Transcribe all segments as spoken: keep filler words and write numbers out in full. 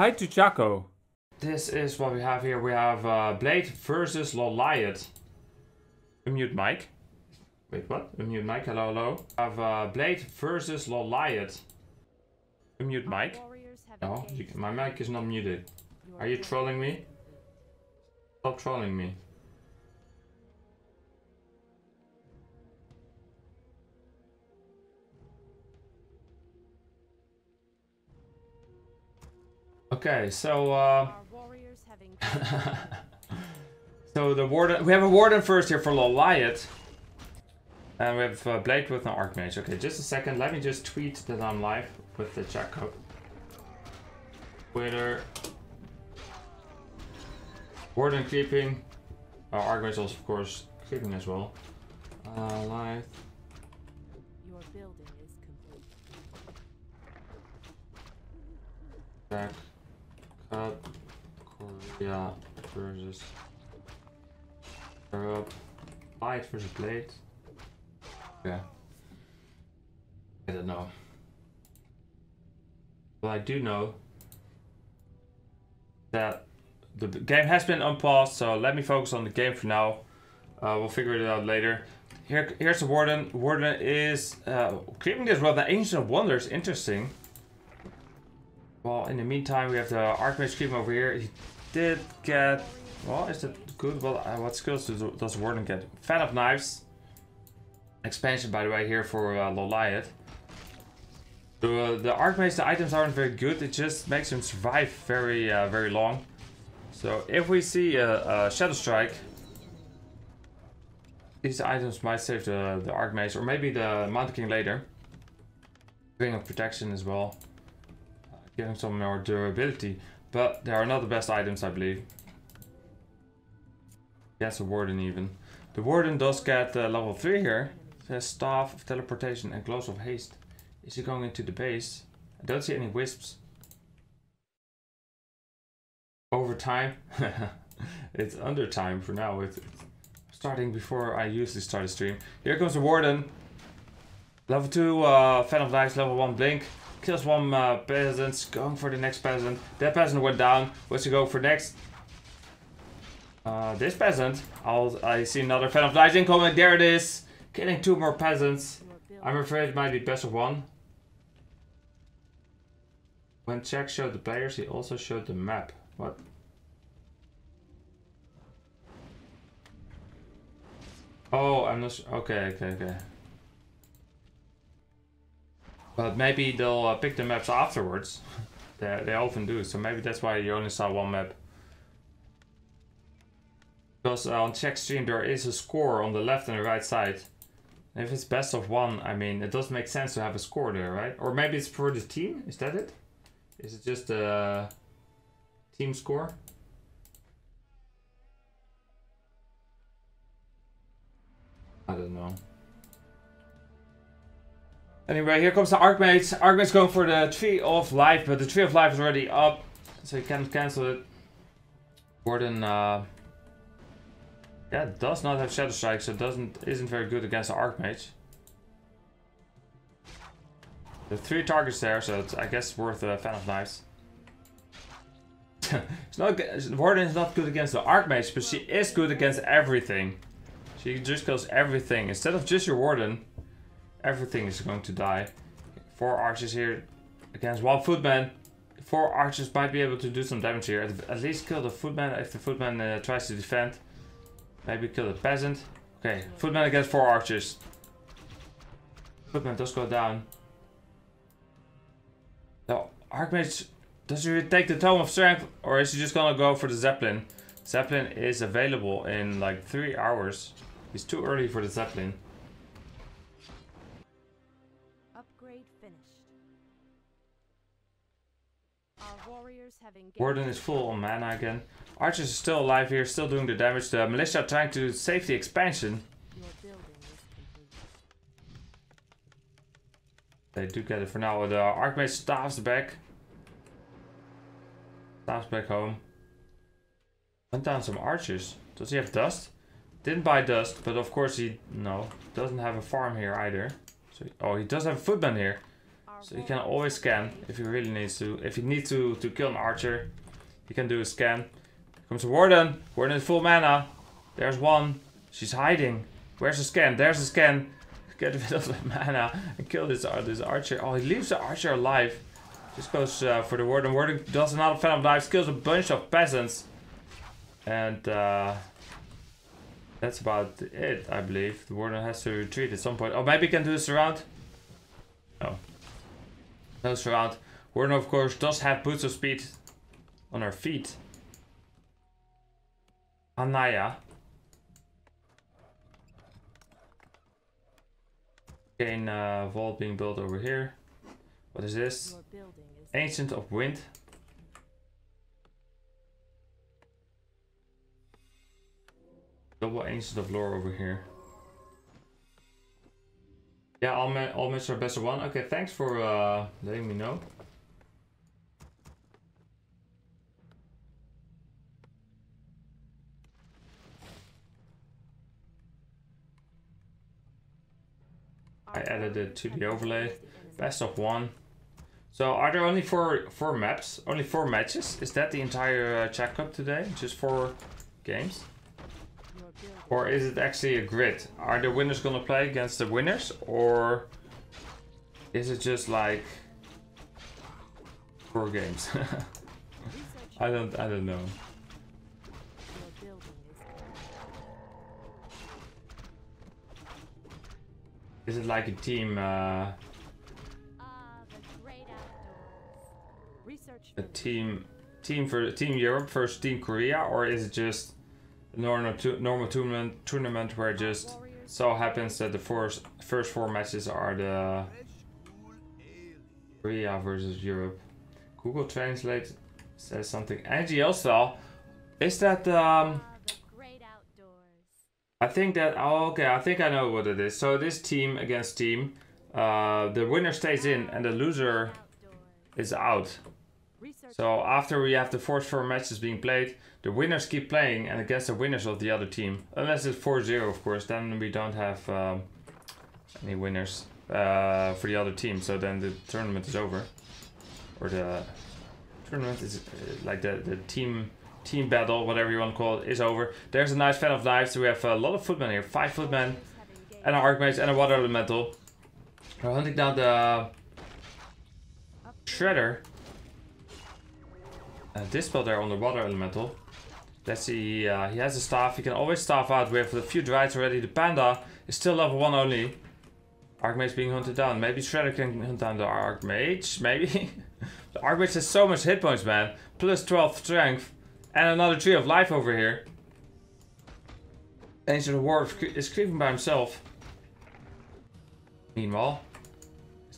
Hi two Chaco. This is what we have here. We have uh, Blade versus Lawliet. Unmute mic. Wait, what? Unmute mic. Hello, hello. We have uh, Blade versus Lawliet. Unmute mic. No, you, my mic is not muted. Are you trolling me? Stop trolling me. Okay, so uh, so the warden, we have a warden first here for Lawliet, and we have uh, Blade with an archmage. Okay, just a second. Let me just tweet that I'm live with the Check Cup. Twitter, warden creeping, uh, archmage also of course creeping as well. Uh, live. Your building is complete. Check. Uh, Korea versus Europe. Light versus Blade. Yeah. I don't know. But I do know that the game has been unpaused, so let me focus on the game for now. Uh, we'll figure it out later. Here, here's the Warden. Warden is uh, creeping this well. The Ancient Wonders, interesting. Well, in the meantime, we have the Archmage creeping over here. He did get... Well, is that good? Well, uh, what skills do, does Warden get? Fan of Knives. Expansion, by the way, here for uh, Lawliet. The, uh, the Archmage, the items aren't very good. It just makes him survive very, uh, very long. So, if we see a, a Shadow Strike, these items might save the, the Archmage, or maybe the Mountain King later. Ring of Protection as well. Getting some more durability, but they are not the best items, I believe. Yes, a warden even. The warden does get uh, level three here. It has staff of teleportation and gloves of haste. Is he going into the base? I don't see any wisps. Over time, it's under time for now. It's starting before I usually start a stream. Here comes the warden. Level two, uh, Fan of Knives. Level one, Blink. Kills one uh, peasant, going for the next peasant. That peasant went down. What's he go for next? Uh, this peasant. I'll, I see another Fan of Knives incoming. There it is. Killing two more peasants. I'm afraid it might be best of one. When Check showed the players, he also showed the map. What? Oh, I'm not sure. Okay, okay, okay. But maybe they'll uh, pick the maps afterwards. they, they often do, so maybe that's why you only saw one map. Because uh, on Check stream there is a score on the left and the right side. And if it's best of one, I mean, it does make sense to have a score there, right? Or maybe it's for the team, is that it? Is it just a team score? I don't know. Anyway, here comes the Archmage. Archmage's going for the Tree of Life, but the Tree of Life is already up, so you can't cancel it. Warden, uh, yeah, does not have Shadow Strike, so doesn't isn't very good against the Archmage. There are three targets there, so it's, I guess it's worth a Fan of Knives. It's not Warden is not good against the Archmage, but she is good against everything. She just kills everything instead of just your Warden. Everything is going to die. Four archers here against one footman. Four archers might be able to do some damage here. At least kill the footman if the footman uh, tries to defend. Maybe kill the peasant. Okay, footman against four archers. Footman does go down. Now, Archmage, does he take the Tome of Strength, or is he just gonna go for the Zeppelin? Zeppelin is available in like three hours. It's too early for the Zeppelin. Warden is full on mana again. Archers are still alive here, still doing the damage. The militia are trying to save the expansion. They do get it for now. The Archmage staffs back. Staffs back home. Went down some archers. Does he have dust? Didn't buy dust, but of course he... No, doesn't have a farm here either. So, oh, he does have a footman here. So you can always scan if you really need to. If you need to to kill an archer, you can do a scan. Here comes a warden. Warden is full mana. There's one. She's hiding. Where's the scan? There's the scan. Get rid of the mana and kill this uh, this archer. Oh, he leaves the archer alive. Just goes uh, for the warden. Warden does another fan of knives. Kills a bunch of peasants. And uh, that's about it, I believe. The warden has to retreat at some point. Oh, maybe he can do a surround. No. No surround. Warden, of course, does have boots of speed on her feet. Anaya. Gain uh, wall being built over here. What is this? Ancient of Wind. Double Ancient of Lore over here. Yeah, all men, all men are best of one. Okay, thanks for uh, letting me know. I added it to the overlay. Best of one. So are there only four four maps? Only four matches? Is that the entire uh, Check Cup today? Just four games? Or is it actually a grid? Are the winners gonna play against the winners, or is it just like four games? I don't, I don't know. Is it like a team, uh, a team, team for Team Europe versus Team Korea, or is it just normal normal tournament tournament where it just so happens that the first first four matches are the Korea versus Europe? Google Translate says something. N G L style. Is that um I think that oh, okay I think I know what it is. So this team against team, uh the winner stays in and the loser is out. So after we have the first four matches being played, the winners keep playing and against the winners of the other team. Unless it's four zero, of course, then we don't have um, any winners uh, for the other team. So then the tournament is over. Or the tournament is uh, like the, the team team battle, whatever you want to call it, is over. There's a nice fan of knives. We have a lot of footmen here. Five footmen and an archmage and a water elemental. We're hunting down the shredder. Uh, Dispel there on the water elemental. Let's see, uh, he has a staff. He can always staff out. We have a few drives already. The panda is still level one only. Archmage being hunted down. Maybe Shredder can hunt down the Archmage. Maybe. The Archmage has so much hit points, man. Plus twelve strength. And another tree of life over here. Ancient Dwarf is creeping by himself. Meanwhile,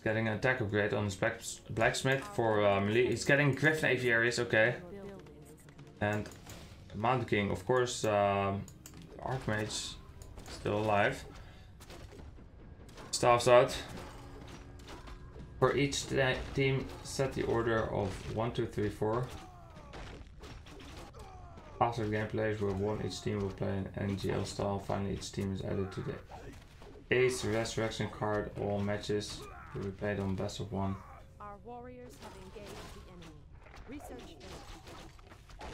getting an attack upgrade on his black, blacksmith for uh, melee. He's getting Griffin Aviaries, okay. And Mountain King, of course, um, Archmage still alive. Staffs out. For each team, set the order of one, two, three, four. After the game plays, where one each team will play an N G L style. Finally, each team is added to the Ace Resurrection card, all matches. We played on best of one. Our warriors have engaged the enemy. Research.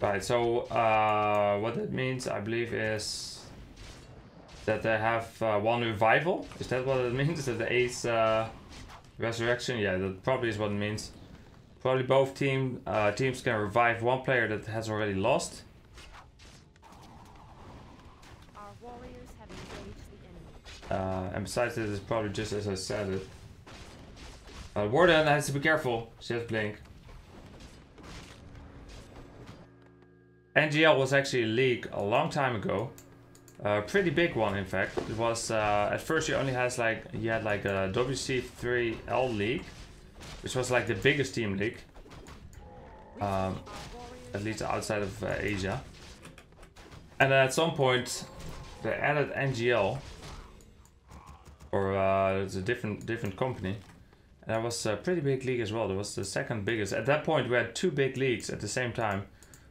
Right, so uh, what that means, I believe, is that they have uh, one revival. Is that what it means? That the ace uh, resurrection? Yeah, that probably is what it means. Probably both team uh, teams can revive one player that has already lost. Our warriors have engaged the enemy. Uh, and besides this, it's probably just as I said it. Uh, Warden has to be careful. She has Blink. N G L was actually a league a long time ago. A uh, pretty big one, in fact. It was uh, at first you only has like you had like a W C three L league, which was like the biggest team league, um, at least outside of uh, Asia. And then at some point they added N G L, or uh, it's a different different company. That was a pretty big league as well. That was the second biggest. At that point, we had two big leagues at the same time.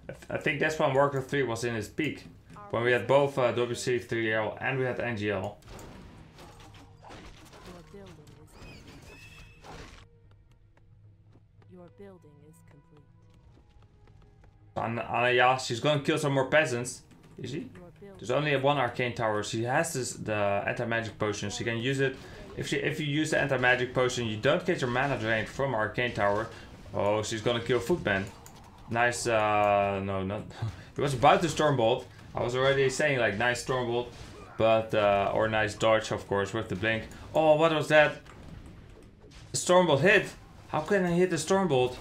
I, th I think that's when Warcraft three was in its peak. When we had both uh, W C three L and we had N G L. building is complete. An Anaya, she's gonna kill some more peasants. Is she? There's only one arcane tower. She has this, the anti-magic potion. She can use it. If she, if you use the anti-magic potion, you don't get your mana drained from arcane tower. Oh, she's gonna kill Footman. Nice. Uh, no, not. It was about to Stormbolt. I was already saying like nice Stormbolt, but uh, or nice dodge, of course, with the blink. Oh, what was that? Stormbolt hit. How can I hit the Stormbolt?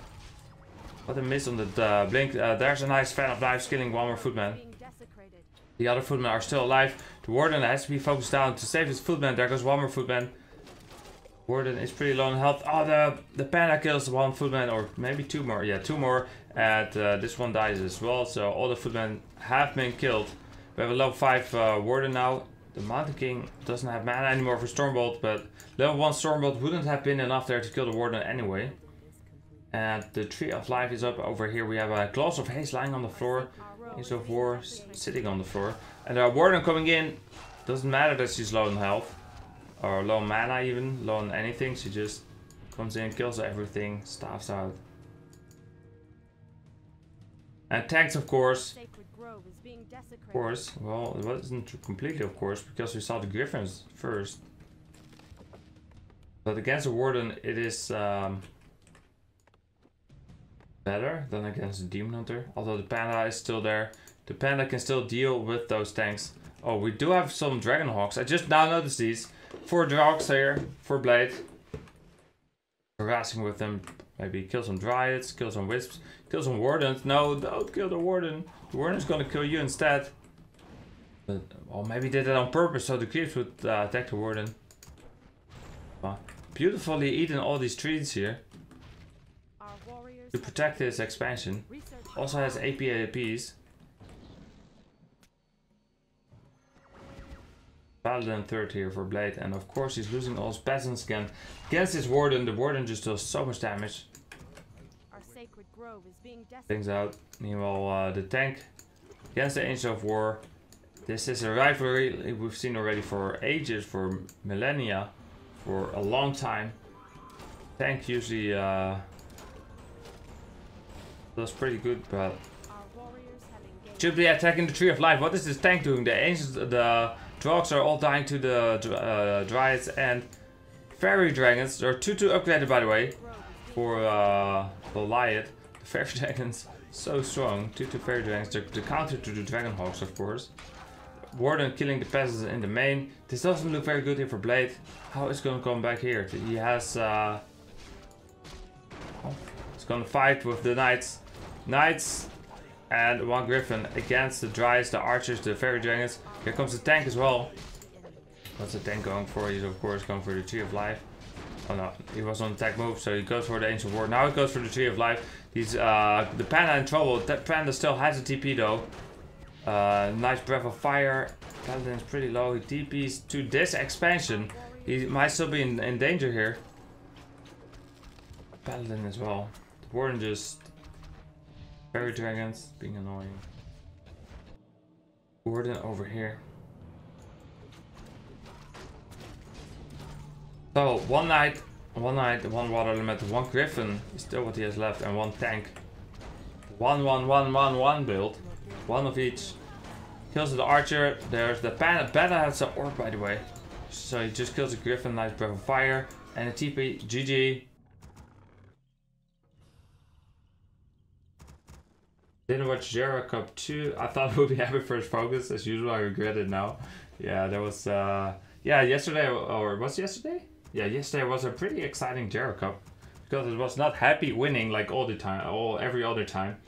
What a miss on the uh, blink. Uh, there's a nice fan of knives killing one more Footman. The other Footmen are still alive. The Warden has to be focused down to save his Footman. There goes one more Footman. Warden is pretty low in health. Oh, the, the Panda kills one Footman, or maybe two more. Yeah, two more. And uh, this one dies as well. So all the Footmen have been killed. We have a level five uh, Warden now. The Mountain King doesn't have mana anymore for Stormbolt, but level one Stormbolt wouldn't have been enough there to kill the Warden anyway. And the Tree of Life is up over here. We have a Claws of Haste lying on the floor. Ace of War sitting on the floor. And our Warden coming in. Doesn't matter that she's low on health. Or low on mana even. Low on anything. She just comes in, kills everything, staffs out. And tanks, of course. Of course. Well, it wasn't completely, of course. Because we saw the Griffins first. But against the Warden, it is... Um, better than against the Demon Hunter, although the Panda is still there. The Panda can still deal with those tanks. Oh, we do have some Dragon Hawks. I just now noticed these. Four Hawks here for Blade. Harassing with them. Maybe kill some Dryads, kill some Wisps, kill some Wardens. No, don't kill the Warden. The Warden's gonna kill you instead. Or well, maybe did that on purpose so the creeps would uh, attack the Warden. Wow. Beautifully eating all these trees here. To protect his expansion. Also has A P A Ps. Paladin third here for Blade, and of course he's losing all his peasants again. Against his Warden, the Warden just does so much damage. Our sacred grove is being things out. Meanwhile, uh, the tank against the Angel of War. This is a rivalry we've seen already for ages, for millennia, for a long time. Tank usually uh, that's pretty good, but should be attacking the Tree of Life. What is this tank doing? The ancients, the Drogs are all dying to the uh, Dryads and Fairy Dragons. There are two two upgraded, by the way, for uh, the Lawliet. The Fairy Dragons so strong. Two two Fairy Dragons. The, the counter to the Dragon Hawks, of course. Warden killing the peasants in the main. This doesn't look very good here for Blade. How is going to come back here? He has. Uh, oh, he's going to fight with the Knights. Knights and one Griffin against the Dryads, the Archers, the Fairy Dragons. Here comes the tank as well. What's the tank going for? He's of course going for the Tree of Life. Oh no, he was on attack move, so he goes for the Ancient War. Now he goes for the Tree of Life. He's uh, the Panda in trouble. That Panda still has a T P though. Uh, nice Breath of Fire. Paladin's pretty low. He T Ps to this expansion. He might still be in, in danger here. Paladin as well. The Warden just. Fairy Dragons being annoying. Warden over here. So one knight, one knight, one water elemental, one Griffin is still what he has left, and one tank. One, one, one, one, one build, one of each. Kills the Archer. There's the Panda. Panda has an orb, by the way, so he just kills a Griffin, nice Breath of Fire, and a T P. G G. Didn't watch Jericho Cup two. I thought it would be happy for his focus. As usual, I regret it now. Yeah, there was... Uh, yeah, yesterday... Or was it yesterday? Yeah, yesterday was a pretty exciting Jericho Cup. Because it was not happy winning like all the time. All, every other time.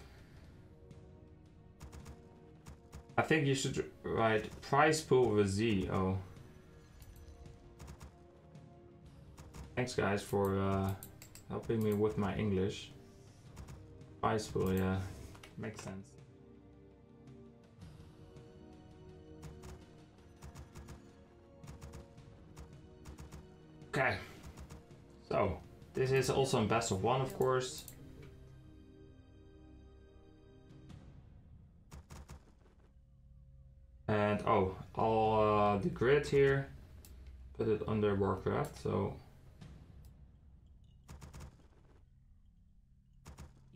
I think you should write prize pool with Z. Oh. Thanks, guys, for uh, helping me with my English. Prize pool, yeah. Makes sense. Okay. So, this is also a best of one, of course. And, oh, all uh, the grid here. Put it under Warcraft, so...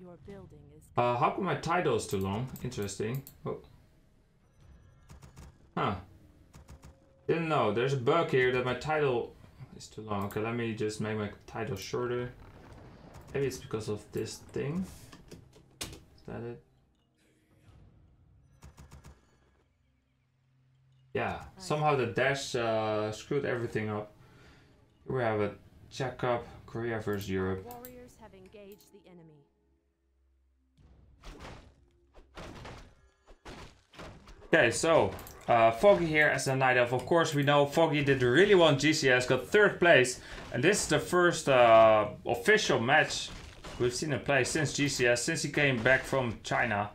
Your building is uh, how come my title's too long? Interesting. Oh. Huh. Didn't know. There's a bug here that my title is too long. Okay, let me just make my title shorter. Maybe it's because of this thing. Is that it? Yeah, somehow the dash uh, screwed everything up. Here we have a Check Cup, Korea versus Europe. Warriors have engaged the enemy. Okay, so uh, Foggy here as a night elf. Of course, we know Foggy did really well in G C S, got third place, and this is the first uh, official match we've seen him play since G C S, since he came back from China.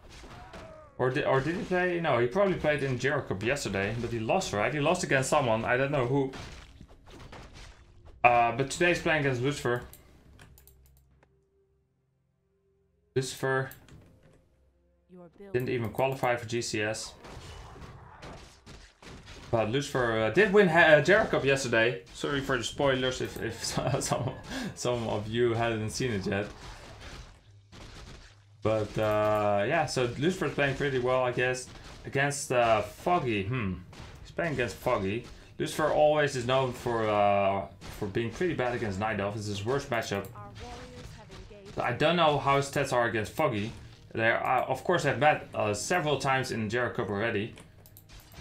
Or did, or did he play? No, he probably played in Jericho Cup yesterday, but he lost, right? He lost against someone, I don't know who. Uh, but today he's playing against Lucifer. Lucifer didn't even qualify for G C S. But Lucifer uh, did win uh, Jericho Cup yesterday. Sorry for the spoilers if, if some, some of you hadn't seen it yet. But uh, yeah, so Lucifer is playing pretty well, I guess, against uh, Foggy. Hmm, he's playing against Foggy. Lucifer always is known for uh, for being pretty bad against Night Elf. It's his worst matchup. So I don't know how his stats are against Foggy. They are, uh, of course, I've met uh, several times in Jericho Cup already.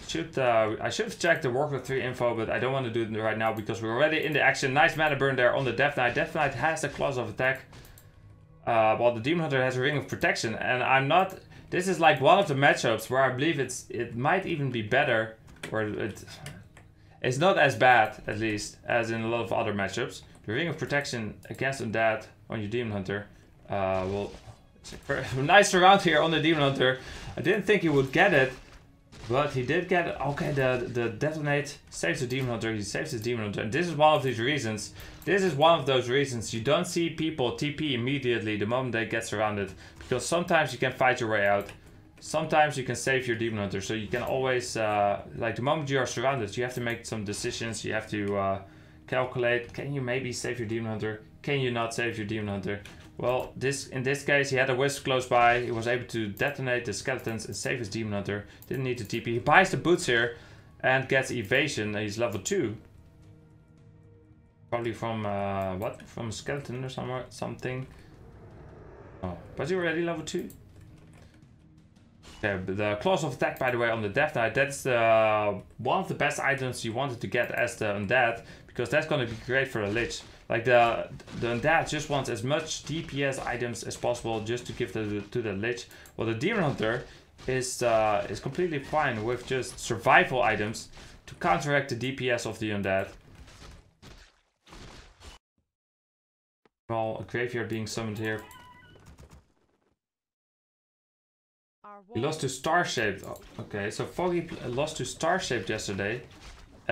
Should uh, I should have checked the Warcraft three info, but I don't want to do it right now because we're already in the action. Nice mana burn there on the Death Knight. Death Knight has the claws of attack. Uh, well, the Demon Hunter has a ring of protection, and I'm not. This is like one of the matchups where I believe it's it might even be better, or it, it's not as bad at least as in a lot of other matchups. The ring of protection against undead on your Demon Hunter. Uh, well, nice round here on the Demon Hunter. I didn't think he would get it, but he did get it. Okay, the the detonate saves the Demon Hunter. He saves his Demon Hunter, and this is one of these reasons. This is one of those reasons you don't see people T P immediately the moment they get surrounded. Because sometimes you can fight your way out. Sometimes you can save your Demon Hunter. So you can always, uh, like the moment you are surrounded, you have to make some decisions. You have to uh, calculate, can you maybe save your Demon Hunter? Can you not save your Demon Hunter? Well, this in this case he had a wisp close by. He was able to detonate the skeletons and save his Demon Hunter. Didn't need to T P. He buys the boots here and gets evasion. He's level two. Probably from uh, what? From a skeleton or somewhere, something. Oh, was he already level two? Okay, the claws of attack, by the way, on the Death Knight. That's the uh, one of the best items you wanted to get as the undead, because that's going to be great for a lich. Like the the undead just wants as much D P S items as possible just to give the, to the lich. Well, the Demon Hunter is uh, is completely fine with just survival items to counteract the D P S of the undead. Well, a graveyard being summoned here. He lost to Starshade. Oh, okay, so Foggy lost to Starshade yesterday. Uh,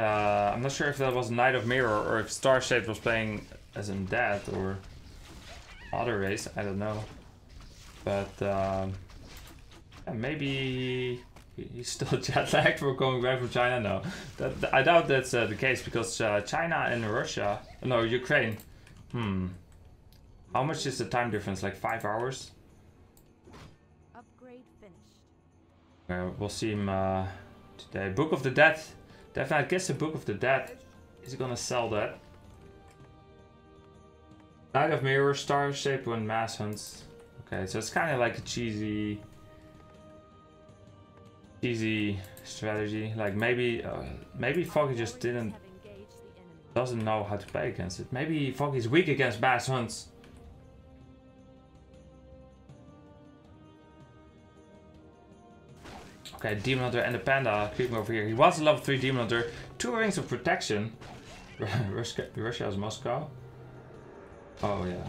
I'm not sure if that was Knight of Mirror or if Starshade was playing as undead or other race. I don't know. But um, yeah, maybe he's still jet lagged for coming back from China. No, that, I doubt that's uh, the case because uh, China and Russia, no, Ukraine. Hmm. How much is the time difference? Like five hours? Upgrade finished. Uh, we'll see him uh, today. Book of the Dead. Definitely, I guess the Book of the Dead. Is he gonna sell that? Knight of Mirror, Star Shape when mass hunts. Okay, so it's kind of like a cheesy, cheesy strategy. Like maybe, uh, maybe Foggy just didn't doesn't know how to play against it. Maybe Foggy's weak against mass hunts. Okay, Demon Hunter and the Panda creeping over here. He was a level three Demon Hunter. Two rings of protection. Russia, Russia's Moscow. Oh yeah,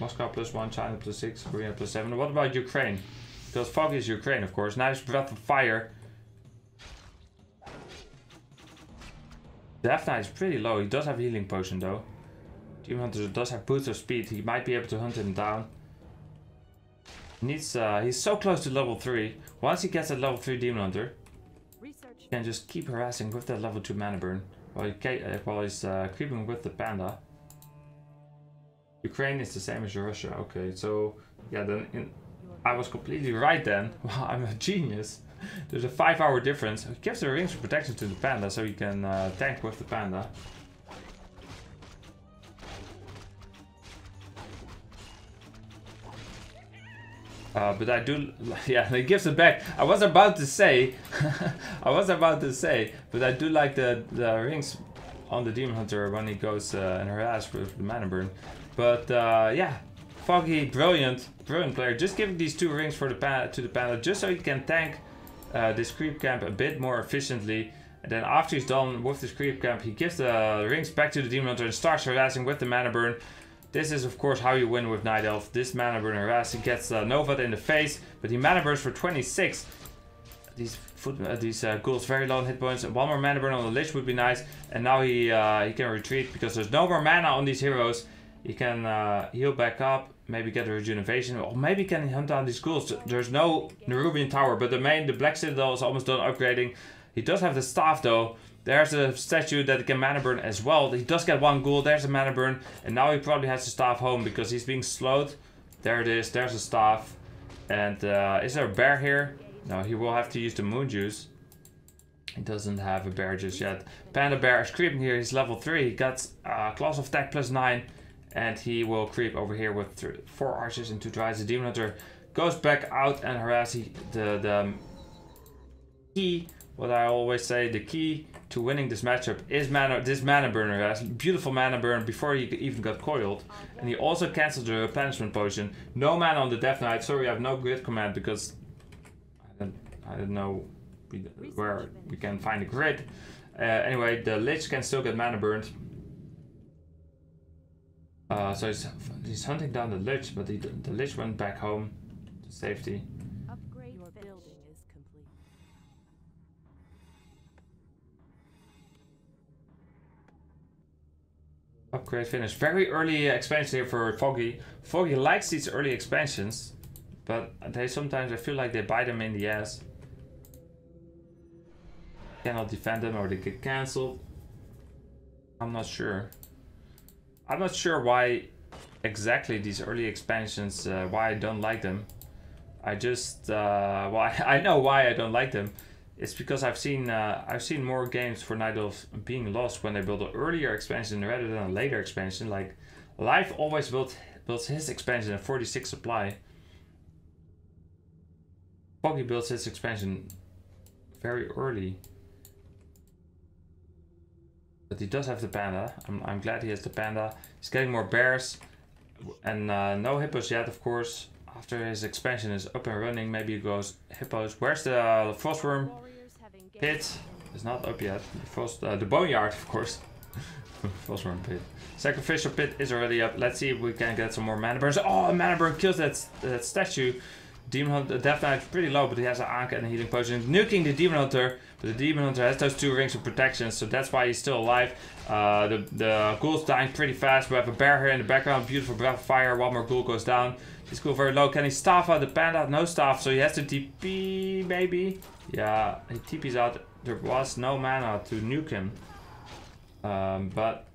Moscow plus one, China plus six, Korea plus seven. What about Ukraine? Because Foggy is Ukraine, of course. Nice breath of fire. Death Knight is pretty low. He does have healing potion though. Demon Hunter does have boots of speed. He might be able to hunt him down. He needs. Uh, he's so close to level three. Once he gets a level three Demon Hunter, Research. he can just keep harassing with that level two mana burn while, he uh, while he's uh, creeping with the Panda. Ukraine is the same as Russia. Okay, so Yeah, then in, I was completely right then. Wow, I'm a genius. There's a five hour difference. It gives the rings of protection to the panda so you can uh, tank with the panda. Uh, but I do, yeah, it gives it back. I was about to say, I was about to say, but I do like the, the rings on the Demon Hunter when he goes uh, and harass with the mana burn. But uh, yeah, Foggy, brilliant, brilliant player. Just giving these two rings for the pan to the panda just so he can tank uh, this creep camp a bit more efficiently. And then after he's done with this creep camp, he gives the rings back to the Demon Hunter and starts harassing with the mana burn. This is, of course, how you win with Night Elf. This mana burn harass. He gets uh, Novat in the face, but he mana burns for twenty-six. These foot, uh, these uh, ghouls very low on hit points. One more mana burn on the Lich would be nice. And now he uh, he can retreat because there's no more mana on these heroes. He can uh, heal back up, maybe get a regeneration, or maybe he can hunt down these ghouls. There's no Nerubian Tower, but the main, the Black Citadel is almost done upgrading. He does have the staff though. There's a statue that can mana burn as well. He does get one ghoul. There's a mana burn. And now he probably has to staff home because he's being slowed. There it is. There's a staff. And uh, is there a bear here? No, he will have to use the moon juice. He doesn't have a bear just yet. Panda bear is creeping here. He's level three. He got uh, class of attack plus nine. And he will creep over here with three, four archers and two drives. The Demon Hunter goes back out and harasses the, the key. What I always say, the key to winning this matchup is mana, this mana burn harass. Beautiful mana burn before he even got coiled. And he also cancelled the replenishment potion. No mana on the Death Knight. Sorry, I have no grid command because I don't, I don't know where we can find a grid. Uh, anyway, the Lich can still get mana burned. Uh, so he's, he's hunting down the Lich, but he, the Lich went back home to safety. Upgrade finish. Very early expansion here for Foggy. Foggy likes these early expansions, but they sometimes I feel like they bite them in the ass. Cannot defend them or they get cancelled. I'm not sure. I'm not sure why exactly these early expansions, uh, why I don't like them. I just, uh, well, I know why I don't like them. It's because I've seen uh, I've seen more games for Night Elf being lost when they build an earlier expansion rather than a later expansion. Like Life always built builds his expansion at forty-six supply. Foggy builds his expansion very early, but he does have the panda. I'm I'm glad he has the panda. He's getting more bears, and uh, no hippos yet, of course. After his expansion is up and running, maybe he goes hippos. Where's the uh, frostworm pit? It's not up yet. The, frost, uh, the boneyard, of course. Frostworm pit. Sacrificial pit is already up. Let's see if we can get some more mana burns. Oh, a mana burn kills that, that statue. Demon Hunter, Death Knight is pretty low, but he has an Anka and a healing potion. Nuking the Demon Hunter, but the Demon Hunter has those two rings of protection, so that's why he's still alive. Uh, the, the ghoul's dying pretty fast. We have a bear here in the background. Beautiful breath of fire. One more ghoul goes down. This ghoul very low. Can he staff out the panda? No staff, so he has to T P, maybe? Yeah, he T Ps out. There was no mana to nuke him. Um, but...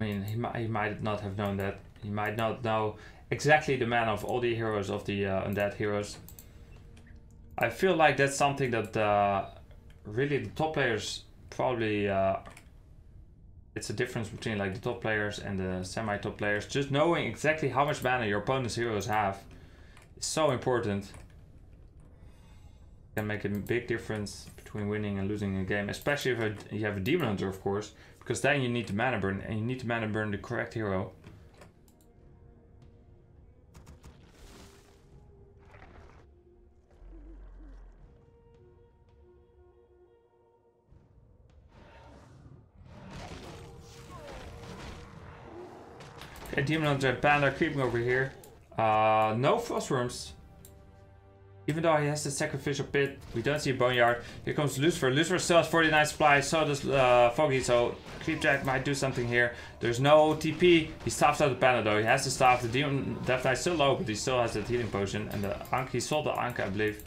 I mean, he might, he might not have known that. He might not know exactly the mana of all the heroes, of the uh, undead heroes. I feel like that's something that uh, really the top players probably... Uh, it's a difference between like the top players and the semi-top players. Just knowing exactly how much mana your opponent's heroes have is so important. It can make a big difference between winning and losing a game, especially if you have a Demon Hunter, of course, because then you need to mana burn, and you need to mana burn the correct hero. Okay, Demon Hunter and Panda creeping over here. Uh, no Frostworms. Even though he has the Sacrificial Pit, we don't see a Boneyard. Here comes Lucifer. Lucifer sells forty-nine supplies, so does uh, Foggy, so Creepjack might do something here. There's no T P. He staffs out the Panda though. He has to staff. The Demon Death Knight's still low, but he still has that healing potion. And the Anka, he sold the Anka, I believe.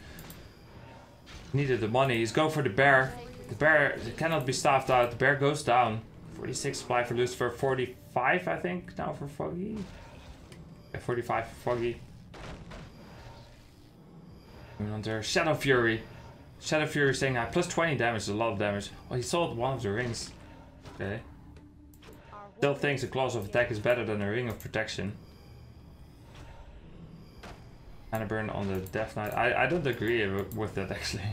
He needed the money. He's going for the Bear. The Bear cannot be staffed out. The Bear goes down. forty-six supply for Lucifer, forty-five I think now for Foggy. F forty-five Foggy. Moving on there. Shadow Fury. Shadow Fury saying that plus twenty damage is a lot of damage. Oh, he sold one of the rings. Okay. Still thinks the clause of attack is better than a ring of protection. Mana burn on the Death Knight. I, I don't agree with that actually.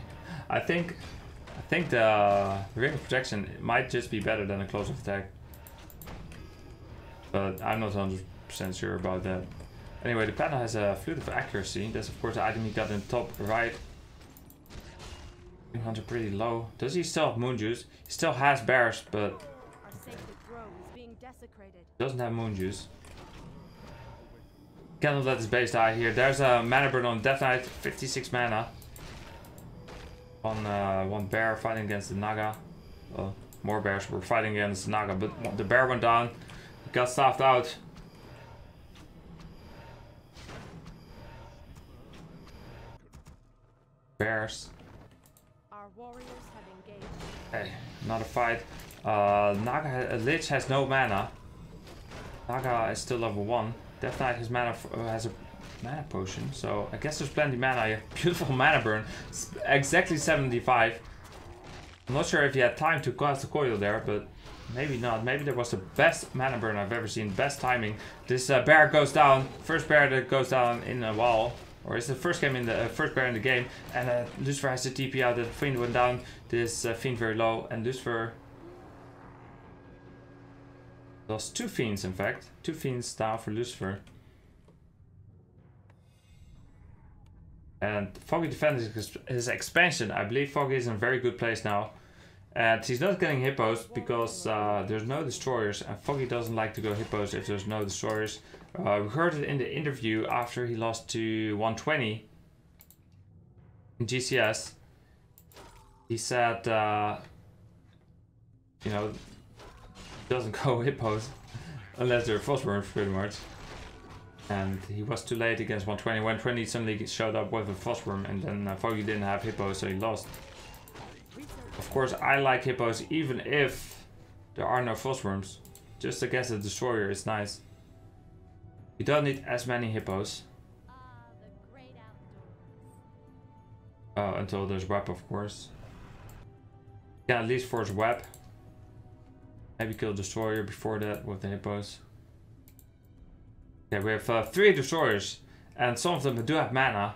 I think I think the ring of protection might just be better than a clause of attack. But I'm not one hundred percent sure about that. Anyway, the panel has a Flute of Accuracy. That's of course the item he got in the top right. Hunter pretty low. Does he still have Moon Juice? He still has bears, but doesn't have Moon Juice. Cannot let his base die here. There's a mana burn on Death Knight, fifty-six mana. On uh, one bear fighting against the Naga. Well, more bears were fighting against the Naga, but the bear went down. Got stuffed out. Bears. Our warriors have engaged. Okay, another fight. Uh, Naga, uh, Lich has no mana. Naga is still level one. Death Knight has mana f uh, has a mana potion, so I guess there's plenty of mana here. Beautiful mana burn. It's exactly seventy-five. I'm not sure if he had time to cast the coil there, but maybe not. Maybe that was the best mana burn I've ever seen. Best timing. This uh, bear goes down. First bear that goes down in a while. Or it's the first game in the uh, first bear in the game. And uh, Lucifer has the T P out. The Fiend went down. This uh, Fiend very low. And Lucifer lost two Fiends, in fact. Two Fiends down for Lucifer. And Foggy defended his, his expansion. I believe Foggy is in a very good place now. And he's not getting hippos because uh, there's no destroyers, and Foggy doesn't like to go hippos if there's no destroyers. Uh, we heard it in the interview after he lost to one twenty in G C S. He said, uh, you know, he doesn't go hippos unless they're phosphorus pretty much. And he was too late against one twenty. one twenty suddenly showed up with a phosphorus, and then uh, Foggy didn't have hippos, so he lost. Of course, I like hippos even if there are no Fosworms. Just against a destroyer is nice. You don't need as many hippos. Uh, the great outdoors. Uh, until there's web, of course. You can at least force web. Maybe kill destroyer before that with the hippos. Okay, we have uh, three destroyers, and some of them do have mana.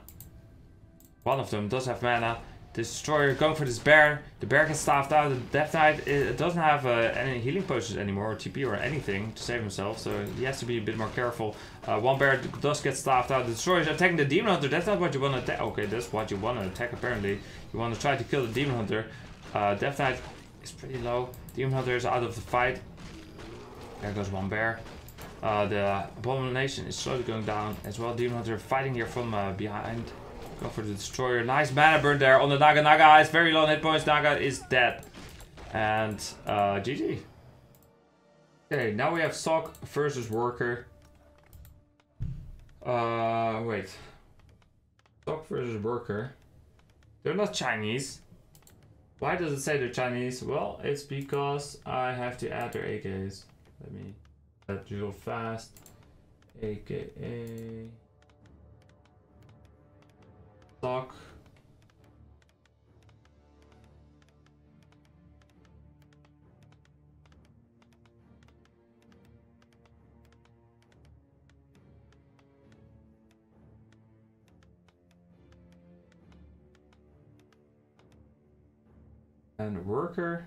One of them does have mana. Destroyer going for this bear. The bear gets staffed out. The Death Knight it doesn't have uh, any healing potions anymore, or T P or anything to save himself, so he has to be a bit more careful. Uh, one bear does get staffed out. The destroyer is attacking the demon hunter. That's not what you want to attack. Okay, that's what you want to attack apparently. You want to try to kill the demon hunter. Uh, Death Knight is pretty low. Demon hunter is out of the fight. There goes one bear. Uh, the abomination is slowly going down as well. Demon hunter fighting here from uh, behind. Go for the destroyer. Nice mana burn there on the Naga. Naga is very low on hit points. Naga is dead. And uh, G G. Okay, now we have Sok versus Worker. Uh, wait. Sok versus Worker. They're not Chinese. Why does it say they're Chinese? Well, it's because I have to add their A Ks. Let me add real fast. A K A. Sok. And Worker.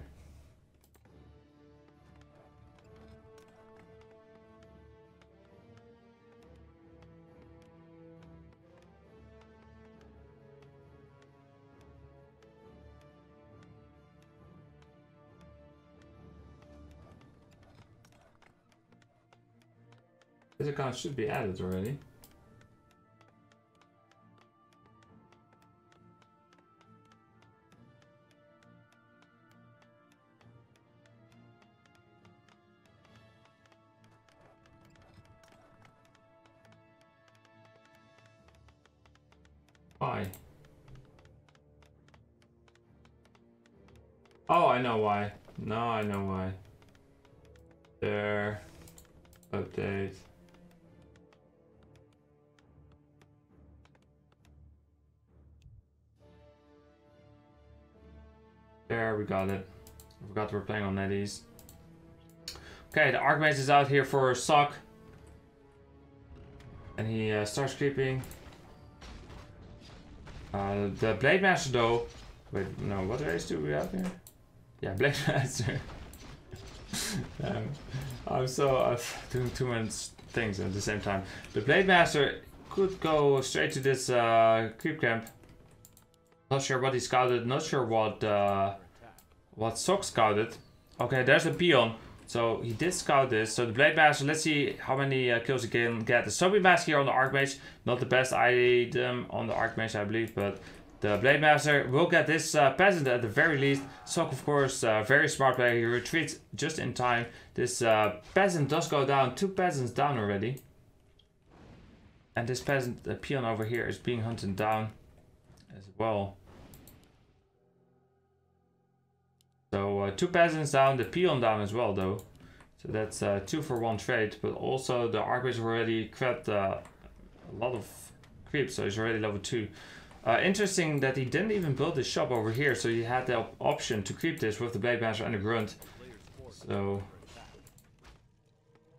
This account should be added already. Why? Oh, I know why. Now I know why. There. Update. there, we got it. I forgot we're playing on Netties. Okay, the Archmage is out here for Sok. And he uh, starts creeping. Uh, the Blade Master though. Wait, no, what race do we have here? Yeah, Blade Master. um, I'm so uh, doing too many things at the same time. The Blade Master could go straight to this uh, creep camp. Not sure what he scouted. Not sure what uh, what Sok scouted. Okay, there's a peon. So he did scout this. So the Blade Master, let's see how many uh, kills he can get. The Soapy Mask here on the Archmage. Not the best item on the Archmage, I believe. But the Blade Master will get this uh, peasant at the very least. Sok, of course, uh, very smart player. He retreats just in time. This uh, peasant does go down. Two peasants down already. And this peasant uh, peon over here is being hunted down as well. So uh, two peasants down, the peon down as well though. So that's uh, two for one trade, but also the Archmage already crept uh, a lot of creeps, so he's already level two. Uh, interesting that he didn't even build his shop over here, so he had the op option to creep this with the Blade Master and the Grunt. So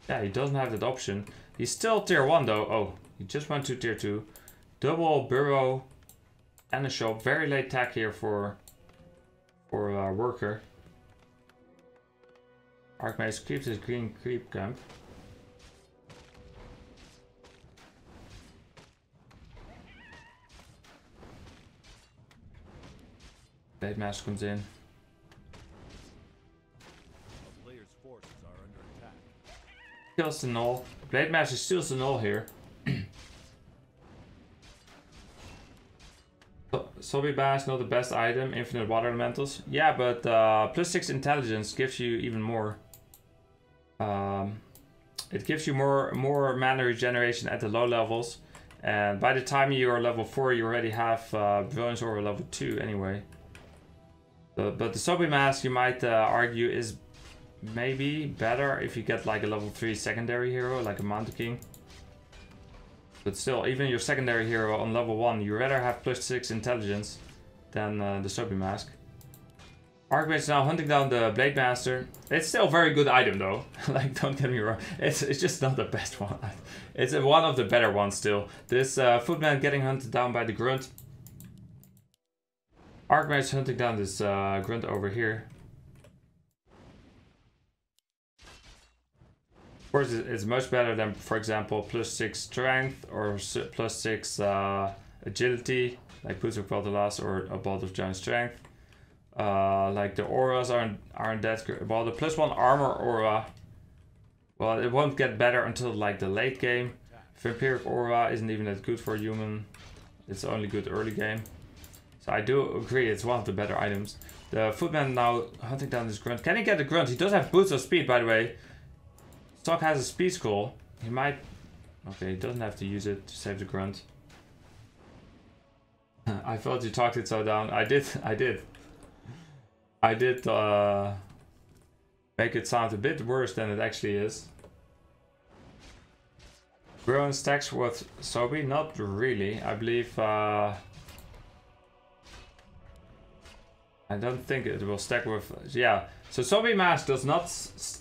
yeah, he doesn't have that option. He's still tier one though. Oh, he just went to tier two. Double burrow and a shop. Very late attack here for for uh, Worker. Archmage creeps his green creep camp. Blade Master comes in. Kills the Null. Blade Master steals the Null here. Sobby Bass, not the best item. Infinite Water Elementals. Yeah, but uh, plus six intelligence gives you even more. Um, it gives you more more mana regeneration at the low levels, and by the time you are level four, you already have uh, Brilliance Orb level two anyway. Uh, but the Sobby Mask, you might uh, argue, is maybe better if you get like a level three secondary hero, like a Mountain King. But still, even your secondary hero on level one, you rather have plus six intelligence than uh, the Soapy Mask. Archmage now hunting down the Blade Master. It's still a very good item though. Like, don't get me wrong. It's, it's just not the best one. It's one of the better ones still. This uh, Footman getting hunted down by the Grunt. Archmage hunting down this uh, Grunt over here. Of course, it's much better than, for example, plus six strength or plus six uh, agility, like Boots of Baldalas or a Bolt of Giant Strength. Uh, like the auras aren't aren't that good. Well, the plus one armor aura, well, it won't get better until like the late game. Vampiric aura isn't even that good for a human; it's only good early game. So I do agree, it's one of the better items. The Footman now hunting down this Grunt. Can he get the Grunt? He does have Boots of Speed, by the way. Sok has a speed scroll. He might. Okay, he doesn't have to use it to save the Grunt. I felt you talked it so down. I did. I did. I did uh, make it sound a bit worse than it actually is. Grunt stacks with Sobi? Not really. I believe. Uh, I don't think it will stack with. Yeah. So Soapy Mask does not,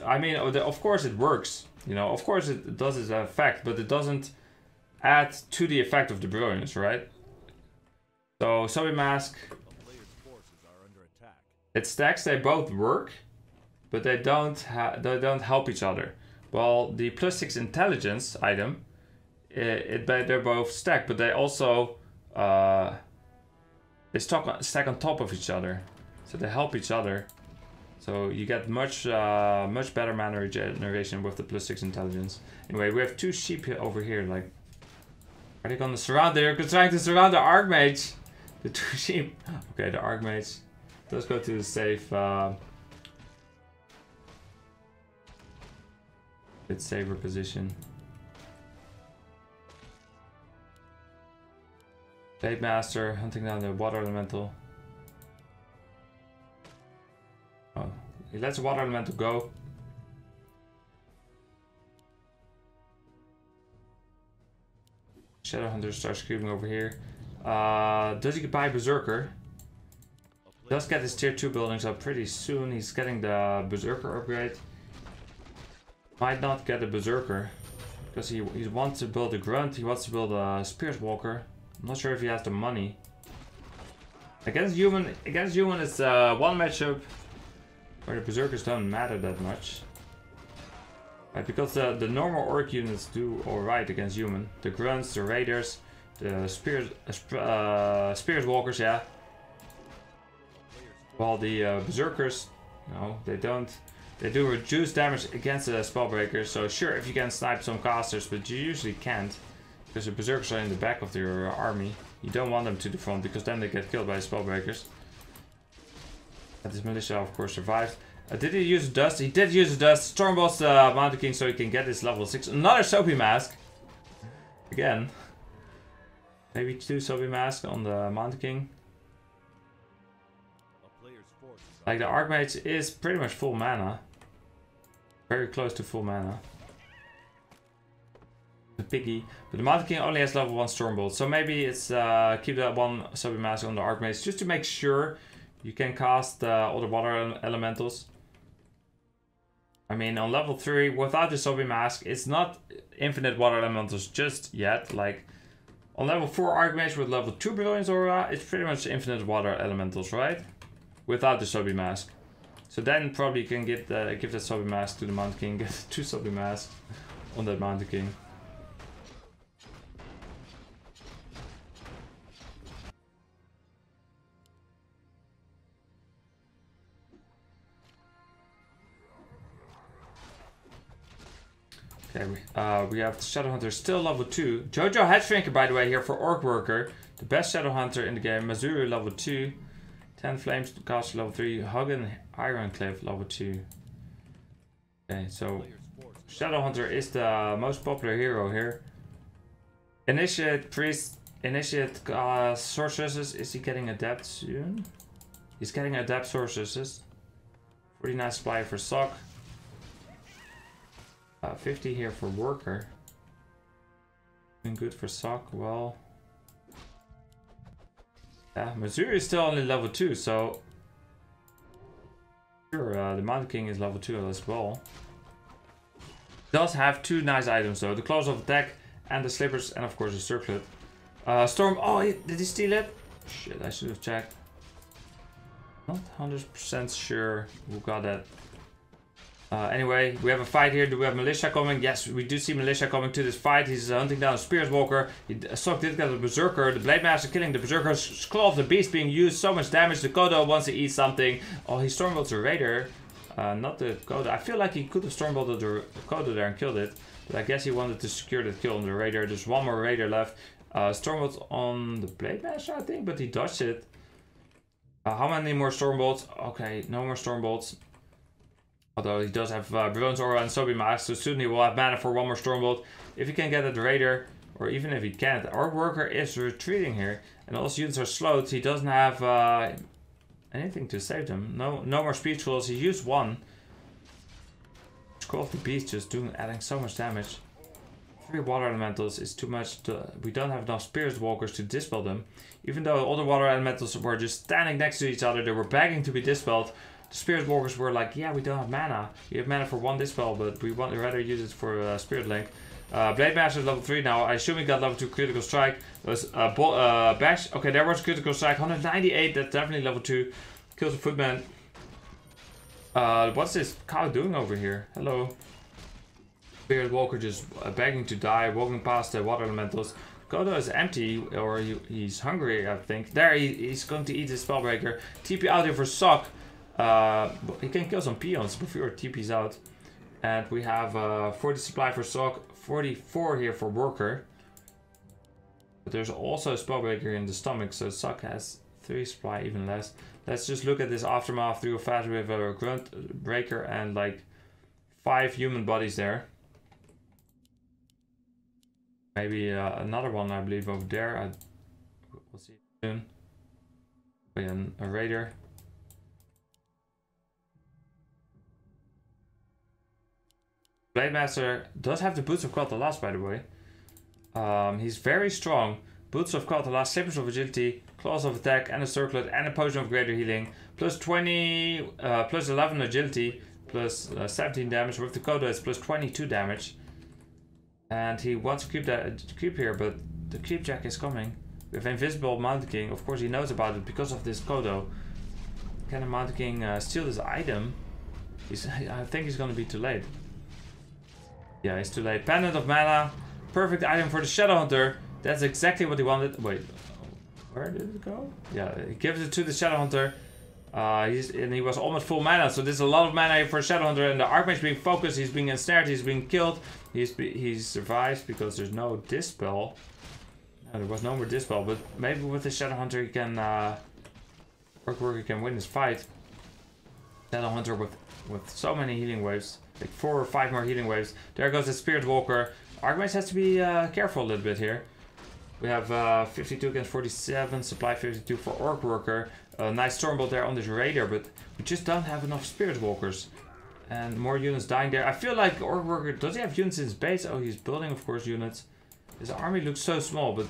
I mean, of course it works, you know, of course it does its effect, but it doesn't add to the effect of the Brilliance, right? So Soapy Mask, it stacks, they both work, but they don't, ha they don't help each other. Well, the plus six intelligence item, it, it, they're both stacked, but they also, uh, they stack, stack on top of each other, so they help each other. So you get much uh, much better mana regeneration with the plus six intelligence. Anyway, we have two sheep here, over here. Like, are they gonna surround? They're trying to surround the Archmage. The two sheep. Okay, the Archmage does go to the safe. Uh, bit safer position. Blade Master hunting down the Water Elemental. Oh, he lets Water Elemental go. Shadowhunter starts creeping over here. Uh, does he buy Berserker? He'll get his tier two buildings up pretty soon. He's getting the Berserker upgrade. Might not get a Berserker. Because he, he wants to build a Grunt, he wants to build a Spears Walker. I'm not sure if he has the money. Against human, against human it's uh, one matchup where the Berserkers don't matter that much. Right, because the, the normal orc units do alright against human. The Grunts, the Raiders, the Spears, uh, Spears Walkers, yeah. While the uh, Berserkers, no, they don't. They do reduce damage against the Spellbreakers, so sure, if you can snipe some casters, but you usually can't. Because the Berserkers are in the back of your army. You don't want them to the front, because then they get killed by the Spellbreakers. But his militia, of course, survived. Uh, did he use Dust? He did use Dust. Stormboss the uh, Mountain King so he can get his level six. Another Soapy Mask! Again. Maybe two Soapy Masks on the Mountain King. Like, the Archmage is pretty much full mana. Very close to full mana. The piggy. But the Mountain King only has level one Stormbolt. So maybe it's uh, keep that one Soapy Mask on the Archmage just to make sure you can cast uh, all the water elementals. I mean, on level three, without the Soapy Mask, it's not infinite water elementals just yet. Like, on level four Archmage with level two Brilliance Aura, it's pretty much infinite water elementals, right? Without the Soapy Mask. So then probably you can get the, give that Soapy Mask to the Mountain King, get two Soapy Masks on that Mountain King. Okay, we, uh, we have the Shadowhunter still level two. Jojo Headshrinker, by the way, here for Orcworker. The best Shadowhunter in the game. Mazuru level two. ten Flames Caster level three, Huggen Ironclave level two. Okay, so Shadowhunter is the most popular hero here. Initiate Priest, Initiate uh, Sorceresses, is he getting Adept soon? He's getting Adept Sorceresses. forty-nine supply for Sok. Uh, fifty here for Worker. Doing good for Sok, well... Yeah, Mazuru is still only level two, so... Sure, uh, the Mountain King is level two as well. Does have two nice items though, the Claws of Attack and the Slippers and of course the Circlet. Uh, Storm, oh, he, did he steal it? Shit, I should have checked. Not one hundred percent sure who got that. Uh, anyway, we have a fight here. Do we have Militia coming? Yes, we do see Militia coming to this fight. He's uh, hunting down a Spears Walker. He, uh, Sok did get a Berserker. The Blade Master killing the Berserker's Claw of the Beast being used. So much damage. The Kodo wants to eat something. Oh, he Stormbolted the Raider. Uh, not the Kodo. I feel like he could have Stormbolted the Kodo there and killed it. But I guess he wanted to secure that kill on the Raider. There's one more Raider left. Uh, Stormbolt on the Blade Master, I think, but he dodged it. Uh, how many more Stormbolts? Okay, no more Stormbolts. Although he does have uh, Brilliance Aura and Soapy Mask, so soon he will have mana for one more Stormbolt. If he can get at the Raider, or even if he can't, Orcworker is retreating here. And all his units are slowed, so he doesn't have uh, anything to save them. No no more Speed Scrolls, he used one. Scroll of the Beast just doing adding so much damage. Three Water Elementals is too much, to, we don't have enough Spirit Walkers to dispel them. Even though all the Water Elementals were just standing next to each other, they were begging to be dispelled. The Spirit Walkers were like, yeah, we don't have mana. We have mana for one dispel, but we want to rather use it for uh, Spirit Link. Uh, Blade Master is level three now. I assume he got level two Critical Strike. There's uh, uh, Bash. Okay, there was Critical Strike. one ninety-eight, that's definitely level two. Kills a Footman. Uh, what's this cow doing over here? Hello. Spirit Walker just uh, begging to die, walking past the Water Elementals. Kodo is empty, or he, he's hungry, I think. There, he, he's going to eat his Spellbreaker. T P out here for Sok. Uh, he can kill some peons before T P's out. And we have uh, forty supply for Sok, forty-four here for Worker. But there's also a Spellbreaker in the stomach, so Sok has three supply, even less. Let's just look at this Aftermath real fast with a Grunt Breaker and like five human bodies there. Maybe uh, another one, I believe, over there. I... We'll see soon. And a Raider. Blade Master does have the Boots of Quat'Alas, by the way. Um, he's very strong. Boots of Cloud allow seven percent of agility, claws of attack, and a circlet, and a potion of greater healing. Plus twenty, uh, plus eleven agility, plus uh, seventeen damage. With the coda, it's plus twenty-two damage. And he wants to keep that uh, creep here, but the creep jack is coming. With Invisible Mountain King, of course he knows about it because of this Kodo. Can the Mountain King uh, steal this item? He's, I think he's gonna be too late. Yeah, he's too late. Pendant of Mana, perfect item for the Shadowhunter. That's exactly what he wanted. Wait, where did it go? Yeah, he gives it to the Shadowhunter. Uh, he's, and he was almost full mana, so there's a lot of mana for Shadowhunter. And the Archmage being focused, he's being ensnared, he's being killed. He's be, he survives because there's no Dispel. There was no more Dispel, but maybe with the Shadowhunter he can uh Orcworker can win this fight. Shadowhunter with with so many healing waves, like four or five more healing waves. There goes the Spirit Walker. Archmage has to be uh careful a little bit here. We have uh fifty-two against forty-seven, supply fifty-two for Orcworker. A nice Stormbolt there on this Raider, but we just don't have enough Spirit Walkers. And more units dying there. I feel like Orcworker, does he have units in his base? Oh, he's building of course units. His army looks so small, but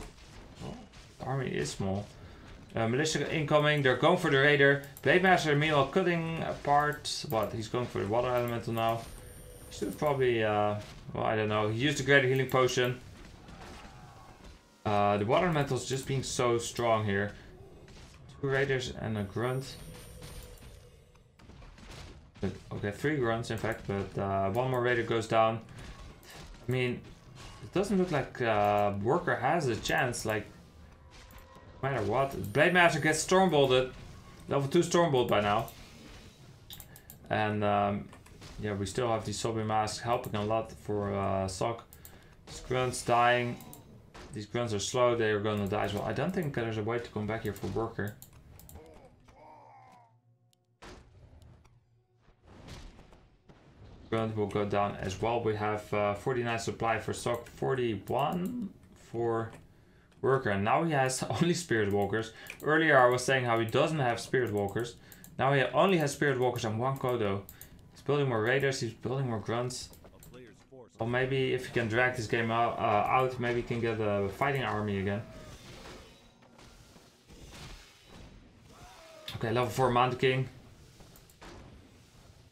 well, the army is small. Uh, militia incoming, they're going for the Raider. Blade Master meanwhile cutting apart. What? He's going for the Water Elemental now. Should probably, uh, well, I don't know. He used the Greater Healing Potion. Uh, the Water Elemental is just being so strong here. Two Raiders and a Grunt. But, okay, three Grunts in fact, but uh, one more Raider goes down. I mean, it doesn't look like uh, Worker has a chance, like, no matter what. Blade Master gets Stormbolted, level two Stormbolt by now. And um, yeah, we still have the Sobi Mask helping a lot for uh, Sok. These grunts dying, these grunts are slow, they are gonna die as well. I don't think there's a way to come back here for Worker. Grunt will go down as well. We have uh, forty-nine supply for Sok, forty-one for Worker, and now he has only Spirit Walkers. Earlier I was saying how he doesn't have Spirit Walkers. Now he only has Spirit Walkers and one Kodo. He's building more Raiders, he's building more Grunts. Or maybe if he can drag this game out, uh, out maybe he can get a fighting army again. Okay, level four Mountain King.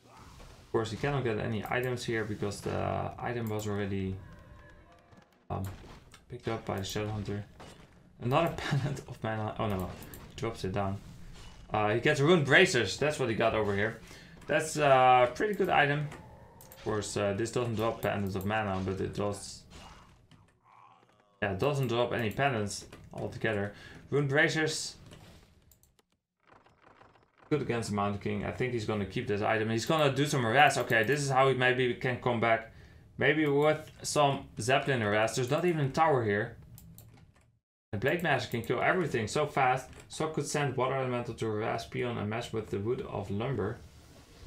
Of course, you cannot get any items here because the item was already um, picked up by the Shadowhunter. Another Pendant of Mana. Oh no, he drops it down. Uh, he gets Rune Bracers. That's what he got over here. That's a uh, pretty good item. Of course, uh, this doesn't drop Pendants of Mana, but it does. Yeah, it doesn't drop any pendants altogether. Rune Bracers. Good against the Mountain King. I think he's gonna keep this item. He's gonna do some harass. Okay, this is how he maybe can come back. Maybe with some Zeppelin harass. There's not even a tower here. The Blade Master can kill everything so fast. So could send Water Elemental to harass Peon and mesh with the Wood of Lumber.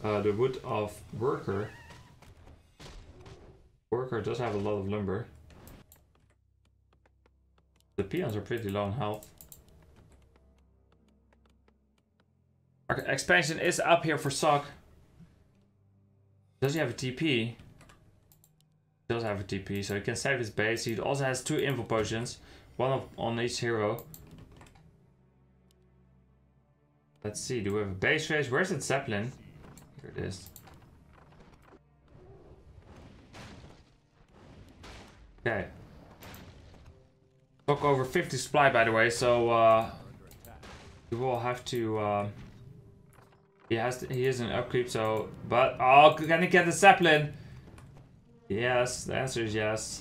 Uh, the Wood of Worker. Worker does have a lot of lumber. The Peons are pretty low on health. Our expansion is up here for Sok. Does he have a T P? He does have a T P, so he can save his base. He also has two info potions, one of, on each hero. Let's see, do we have a base race? Where's that Zeppelin? Here it is. Okay. Sok over fifty supply, by the way, so uh, we will have to. Uh, He has to, he is an upkeep, so but oh, can he get the Zeppelin? Yes, the answer is yes.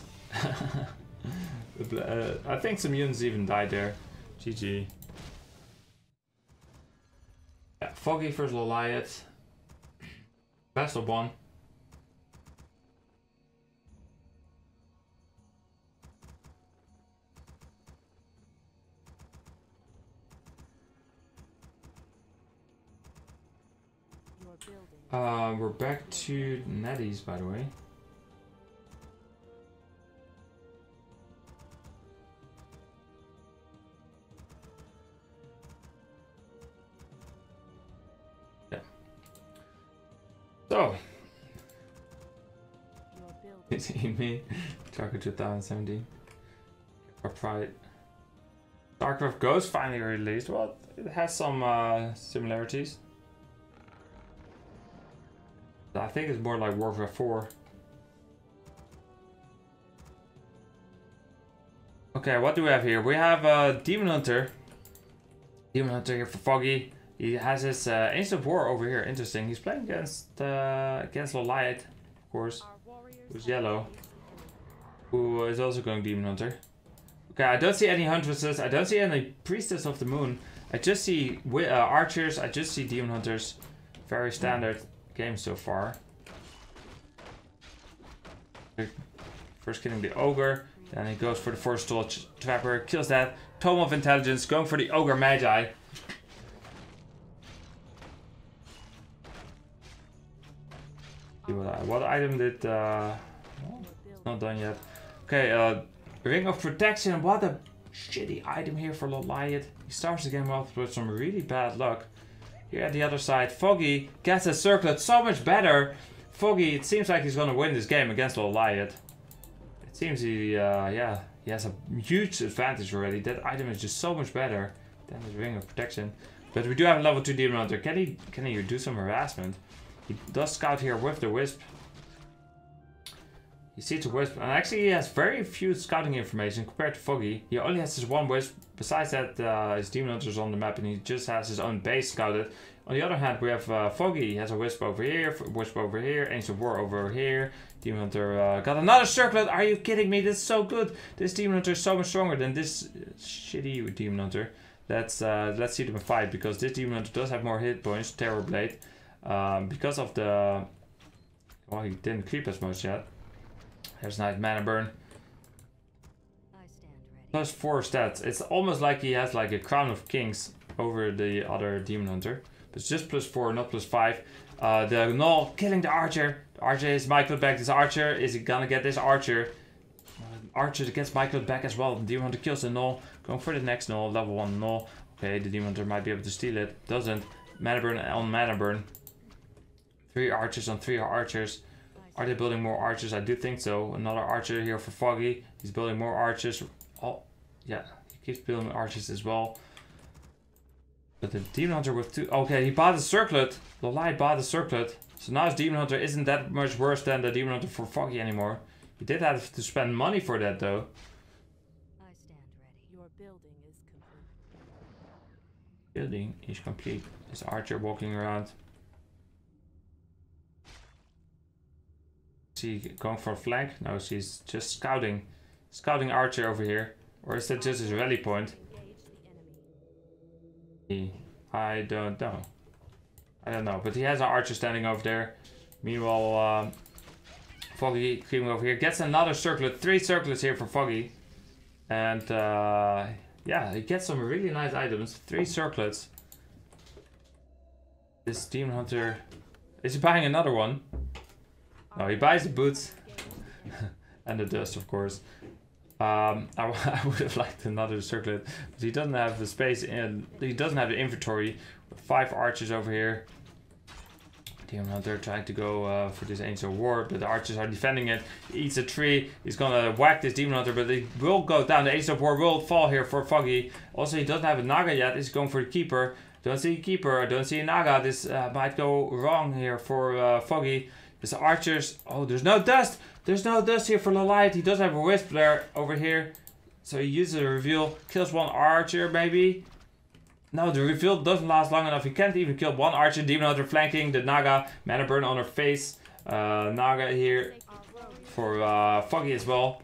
uh, I think some units even died there. G G. Yeah, Foggy versus Lawliet. Best of one. Uh, we're back to Netties, by the way. Yeah. So. It's me, Target twenty seventeen. Pride. Darkcraft Ghost finally released. Well, it has some uh, similarities. I think it's more like Warcraft four. Okay, what do we have here? We have a uh, Demon Hunter. Demon Hunter here for Foggy. He has his uh, Ancient War over here. Interesting. He's playing against uh, against Lawliet, of course, who's yellow, who is also going Demon Hunter. Okay, I don't see any Huntresses. I don't see any Priestess of the Moon. I just see uh, Archers. I just see Demon Hunters. Very standard game so far. First killing the Ogre. Then he goes for the Forestall Trapper. Kills that. Tome of Intelligence. Going for the Ogre Magi. What, what item did... Uh, it's not done yet. Okay, uh, Ring of Protection. What a shitty item here for Lawliet. He starts the game off with some really bad luck. Here at the other side, Foggy gets a circlet so much better. Foggy, it seems like he's going to win this game against Lawliet. It seems he, uh, yeah, he has a huge advantage already. That item is just so much better than the Ring of Protection. But we do have a level two Demon Hunter. Can he, can he do some harassment? He does scout here with the Wisp. He sees the Wisp, and actually he has very few scouting information compared to Foggy. He only has his one Wisp. Besides that, uh, his Demon Hunter is on the map, and he just has his own base scouted. On the other hand, we have uh, Foggy. He has a Wisp over here, Wisp over here, Ancient War over here. Demon Hunter uh, got another circlet. Are you kidding me? That's so good. This Demon Hunter is so much stronger than this shitty Demon Hunter. Let's uh, let's see them fight, because this Demon Hunter does have more hit points. Terror Blade. Um, because of the... Well, he didn't creep as much yet. There's a nice mana burn. Plus four stats. It's almost like he has like a Crown of Kings over the other Demon Hunter. But it's just plus four, not plus five. Uh, the Gnoll killing the Archer. The Archer is Michael back. This Archer, is he gonna get this Archer? Uh, Archer gets Michael back as well. The Demon Hunter kills the Gnoll. Going for the next Gnoll, level one Gnoll. Okay, the Demon Hunter might be able to steal it. Doesn't. Mana burn on mana burn. Three archers on three archers. Are they building more archers? I do think so. Another archer here for Foggy. He's building more archers. Oh, yeah. He keeps building archers as well. But the Demon Hunter with two... Okay, he bought the circlet. Lolai bought the circlet. So now his Demon Hunter isn't that much worse than the Demon Hunter for Foggy anymore. He did have to spend money for that, though. I stand ready. Your building is complete. Building is complete. This archer walking around. She going for a flank? No, she's just scouting. Scouting Archer over here. Or is that just his rally point? I don't know. I don't know. But he has an Archer standing over there. Meanwhile, um, Foggy creeping over here. Gets another circlet. Three circlets here for Foggy. And uh, yeah, he gets some really nice items. Three circlets. This Demon Hunter... Is he buying another one? No, he buys the boots and the dust, of course. Um, I, I would have liked another circlet, but he doesn't have the space in. He doesn't have the inventory. Five archers over here. Demon Hunter trying to go uh, for this Ancient War, but the archers are defending it. He eats a tree. He's gonna whack this Demon Hunter, but it will go down. The Ancient War will fall here for Foggy. Also, he doesn't have a Naga yet. He's going for the Keeper. Don't see a Keeper. Don't see a Naga. This uh, might go wrong here for uh, Foggy. There's archers. Oh, there's no dust. There's no dust here for Lawliet. He does have a Wisp there over here. So he uses a reveal. Kills one archer, maybe. No, the reveal doesn't last long enough. He can't even kill one archer. Demon Hunter flanking the Naga. Mana burn on her face. Uh, Naga here for uh, Foggy as well.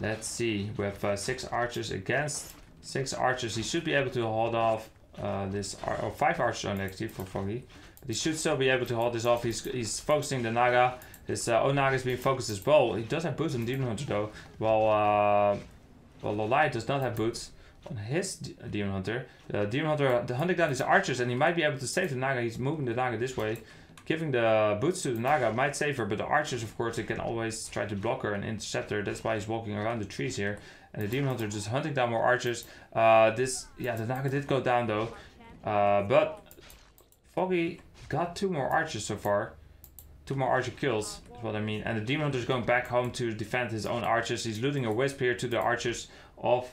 Let's see. We have uh, six archers against six archers. He should be able to hold off uh, this. Ar oh, five archers on X T for Foggy. But he should still be able to hold this off. He's, he's focusing the Naga. His uh, own Naga is being focused as well. He does have boots on Demon Hunter though. While uh, well, Lolai does not have boots on his D Demon Hunter. Uh, Demon Hunter the hunting down these archers, and he might be able to save the Naga. He's moving the Naga this way. Giving the boots to the Naga might save her, but the archers, of course, they can always try to block her and intercept her. That's why he's walking around the trees here. And the Demon Hunter just hunting down more archers. Uh, this, yeah, the Naga did go down though. Uh, but Foggy got two more archers so far. Two more archer kills is what I mean. And the Demon Hunter is going back home to defend his own archers. He's looting a Wisp here to the archers of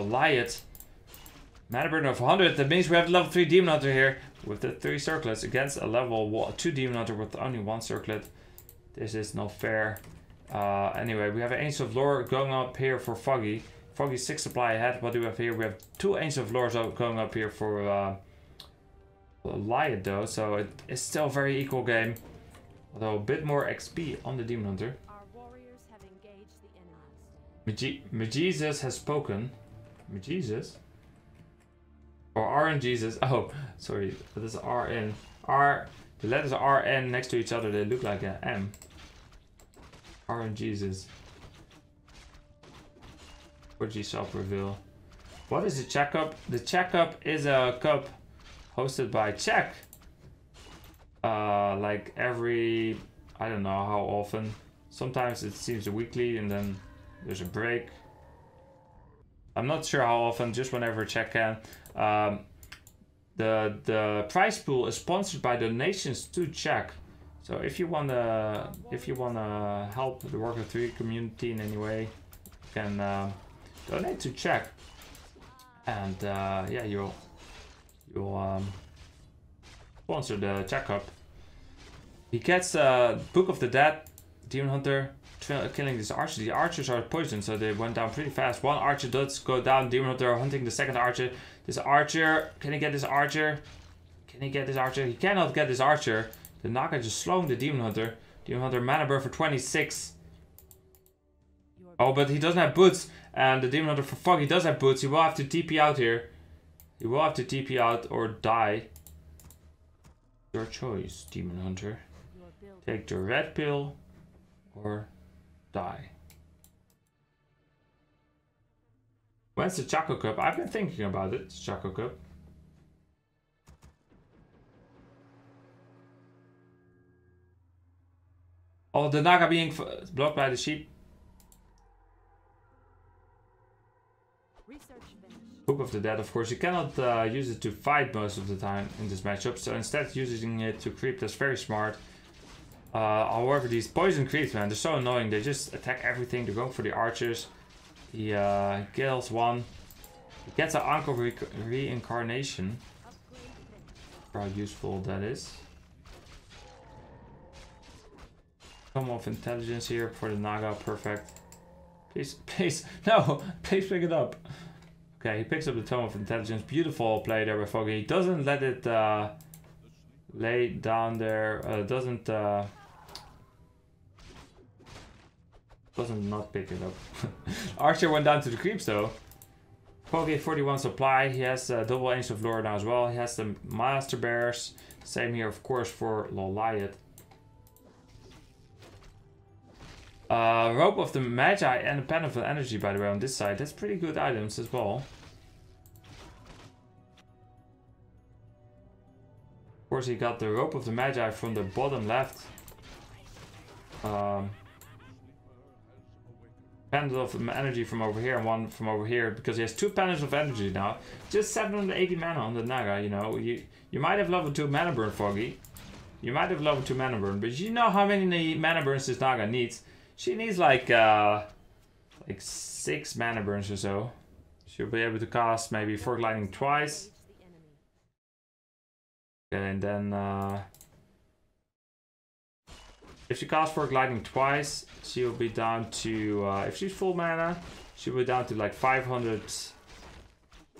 Lawliet. Mana burden of one hundred. That means we have level three Demon Hunter here with the three circlets against a level two Demon Hunter with only one circlet. This is not fair. Uh, anyway, we have an Ancient of Lore going up here for Foggy. Foggy six supply ahead. What do we have here? We have two Ancient of Lore going up here for uh, Lawliet though. So it is still a very equal game. Although a bit more X P on the Demon Hunter. Majesus has spoken. Majesus? Or R N Jesus. Oh, sorry. That is R N. R. The letters R N next to each other. They look like an M. R N Jesus. four G self reveal. What is the Check Cup? The Check Cup is a cup hosted by Czech. Uh, like every, I don't know how often. Sometimes it seems weekly and then there's a break. I'm not sure how often, just whenever Czech can. Um, the the prize pool is sponsored by donations to Czech. So if you wanna if you wanna help the Warcraft three community in any way, you can uh, donate to Czech. And uh, yeah, you'll you'll um, sponsor the Check Cup. He gets uh, Book of the Dead, Demon Hunter. Killing this archer. The archers are poisoned, so they went down pretty fast. One archer does go down. Demon Hunter hunting the second archer. This archer, can he get this archer? Can he get this archer? He cannot get this archer. The Naga just slowing the Demon Hunter. Demon Hunter mana burn for twenty-six. Oh, but he doesn't have boots. And the Demon Hunter for Foggy does have boots. He will have to T P out here. He will have to T P out or die. Your choice, Demon Hunter. Take the red pill or die. When's the Chaco Cup? I've been thinking about it, Chaco Cup. Oh, the Naga being f blocked by the sheep. Book of the Dead, of course. You cannot uh, use it to fight most of the time in this matchup, so instead using it to creep. That's very smart. Uh, however, these poison creeps, man, they're so annoying. They just attack everything. They're going for the archers. He uh, kills one. He gets an Ankh of re reincarnation. How useful that is. Some of intelligence here for the Naga. Perfect. Please, please, no, please pick it up. Okay, he picks up the Tome of Intelligence. Beautiful play there by Foggy. He doesn't let it uh, lay down there. Uh, doesn't. Uh, Doesn't not pick it up. Archer went down to the creeps though. Foggy forty-one supply. He has uh, double Ancient of Lore now as well. He has the Master Bears. Same here, of course, for Lawliet. Uh, Rope of the Magi and a Pen of Energy, by the way, on this side. That's pretty good items as well. Of course, he got the Rope of the Magi from the bottom left. Um... Pendant of energy from over here and one from over here, because he has two pendants of energy now. Just seven hundred eighty mana on the Naga, you know. You you might have level two mana burn, Foggy. You might have level two mana burn, but you know how many mana burns this Naga needs. She needs like uh like six mana burns or so. She'll be able to cast maybe Fork Lightning twice. Okay, and then uh if she casts Fork Lightning twice, she'll be down to, uh, if she's full mana, she'll be down to like five hundred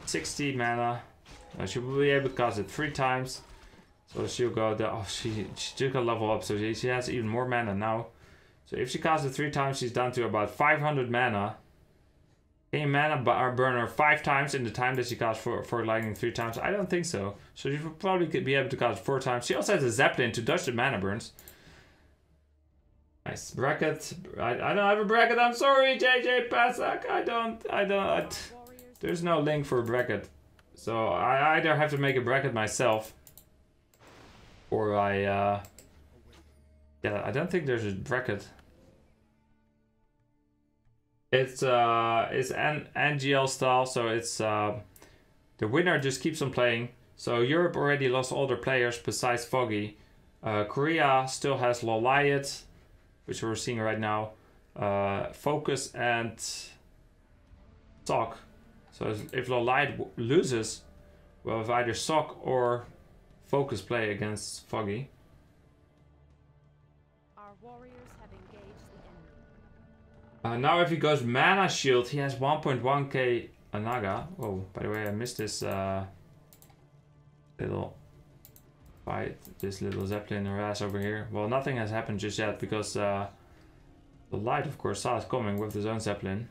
sixty mana. Uh, she will be able to cast it three times. So she'll go, the, oh, she, she took a level up, so she, she has even more mana now. So if she casts it three times, she's down to about five hundred mana. Can you mana burn her five times in the time that she casts for, for Lightning three times? I don't think so. So she will probably be able to cast it four times. She also has a Zeppelin to dodge the mana burns. Nice bracket. I, I don't have a bracket. I'm sorry, J J Pasak. I don't. I don't. I there's no link for a bracket, so I either have to make a bracket myself, or I. Uh, yeah, I don't think there's a bracket. It's uh, it's an N G L style, so it's uh, the winner just keeps on playing. So Europe already lost all their players besides Foggy. Uh, Korea still has Lawliet, which we're seeing right now, uh, Focus and Sok So if Lawliet loses, we'll have either Sok or Focus play against Foggy. Our warriors have engaged the enemy. Uh, now if he goes Mana Shield, he has one point one K Anaga. Oh, by the way, I missed this uh, little fight, this little Zeppelin harass over here. Well, nothing has happened just yet because uh, Lawliet, of course, saw it coming with his own Zeppelin.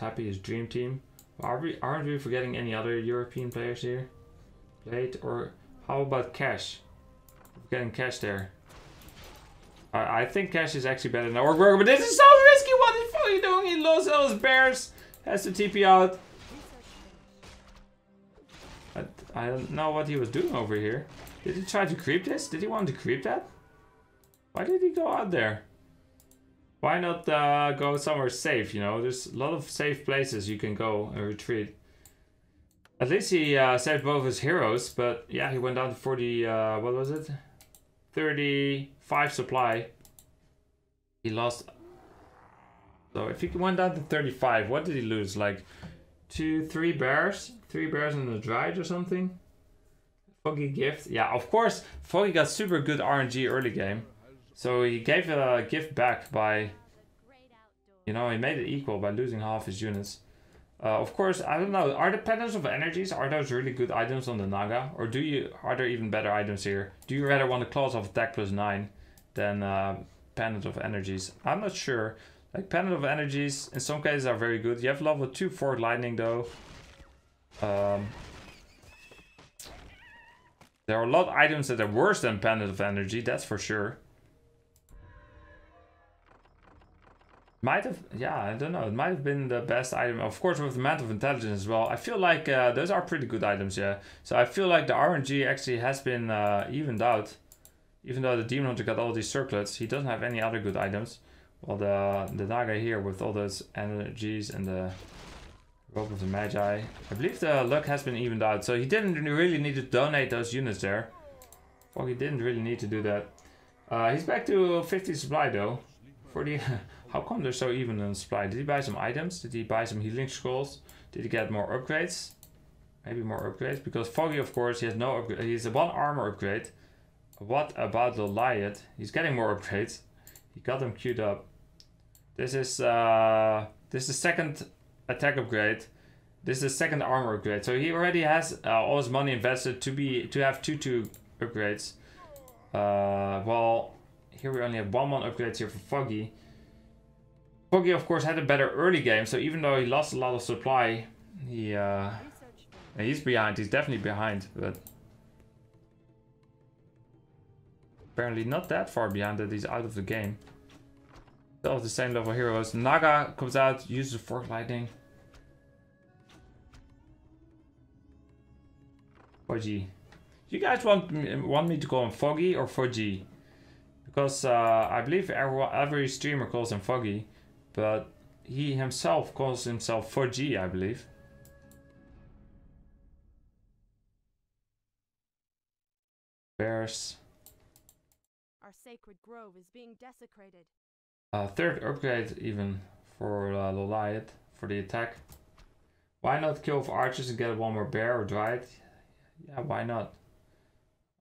Happy is dream team. Are we, aren't we forgetting any other European players here? Blade, or how about Cash? We're forgetting Cash there. Uh, I think Cash is actually better than Orcworker, but this is so risky. What is Foggy doing? He lost all his bears. Has to T P out. I, I don't know what he was doing over here. Did he try to creep this? Did he want to creep that? Why did he go out there? Why not uh, go somewhere safe, you know? There's a lot of safe places you can go and retreat. At least he uh, saved both his heroes, but yeah, he went down to forty, uh, what was it? thirty-five supply. He lost. So if he went down to thirty-five, what did he lose? Like two, three bears? Three bears and a dried or something? Foggy gift. Yeah, of course, Foggy got super good R N G early game. So he gave a gift back by, you know, he made it equal by losing half his units. Uh, of course, I don't know, are the patterns of energies, are those really good items on the Naga? Or do you, are there even better items here? Do you rather want the claws of attack plus nine than uh, pendant of energies? I'm not sure. Like pendant of energies in some cases are very good. You have level two forward lightning though. Um, there are a lot of items that are worse than pendant of energy, that's for sure. Might have, yeah, I don't know. It might have been the best item, of course, with the Mantle of Intelligence as well. I feel like uh, those are pretty good items, yeah. So I feel like the R N G actually has been uh, evened out. Even though the Demon Hunter got all these circlets, he doesn't have any other good items. Well, the the Naga here with all those energies and the Rope of the Magi. I believe the luck has been evened out, so he didn't really need to donate those units there. Well, he didn't really need to do that. Uh, he's back to fifty supply though. forty. How come they're so even in supply? Did he buy some items? Did he buy some healing scrolls? Did he get more upgrades? Maybe more upgrades? Because Foggy, of course, he has no upgrade. He's a one armor upgrade. What about Lawliet? He's getting more upgrades. He got them queued up. This is uh, this is the second attack upgrade. This is the second armor upgrade. So he already has uh, all his money invested to be to have two two upgrades. Uh, well, here we only have one one upgrades here for Foggy. Foggy, of course, had a better early game, so even though he lost a lot of supply, he uh, he's behind. He's definitely behind, but apparently not that far behind that he's out of the game. Still have the same level heroes. Naga comes out, uses the fork lightning. Foggy, you guys want me, want me to call him Foggy or Foggy? Because uh, I believe everyone, every streamer calls him Foggy. But he himself calls himself four G, I believe. Bears. Our sacred grove is being desecrated. Uh, third upgrade even for uh, Lawliet for the attack. Why not kill with archers and get one more bear or dried? Yeah, why not?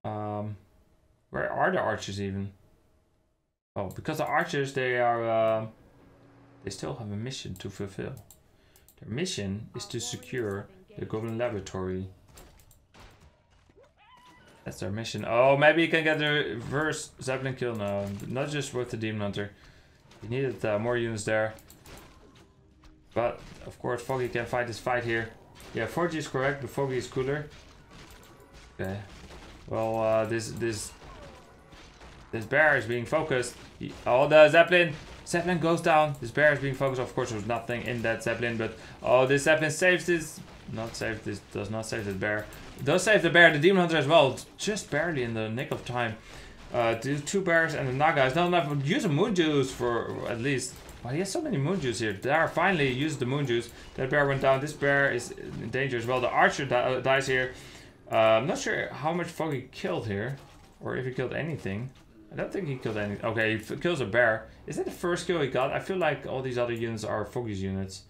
Um, where are the archers even? Oh, because the archers, they are... Uh, They still have a mission to fulfill. Their mission is to secure the Goblin Laboratory. That's their mission. Oh, maybe you can get the reverse Zeppelin kill. No, not just with the Demon Hunter. You needed uh, more units there. But, of course, Foggy can fight this fight here. Yeah, four G is correct, but Foggy is cooler. Okay. Well, uh, this, this, this bear is being focused. Oh, the Zeppelin! Zeppelin goes down. This bear is being focused. Of course, there's nothing in that Zeppelin, but oh, this Zeppelin saves this. Not save this. Does not save the bear. It does save the bear. The Demon Hunter as well. Just barely in the nick of time. Uh, two bears and the Naga is not enough. Use a moon juice for at least. Well, he has so many moon juice here. There, finally used the moon juice. That bear went down. This bear is in danger as well. The archer di dies here. Uh, I'm not sure how much Foggy killed here. Or if he killed anything. I don't think he killed anything. Okay, he kills a bear. Is that the first kill he got? I feel like all these other units are Foggy's units.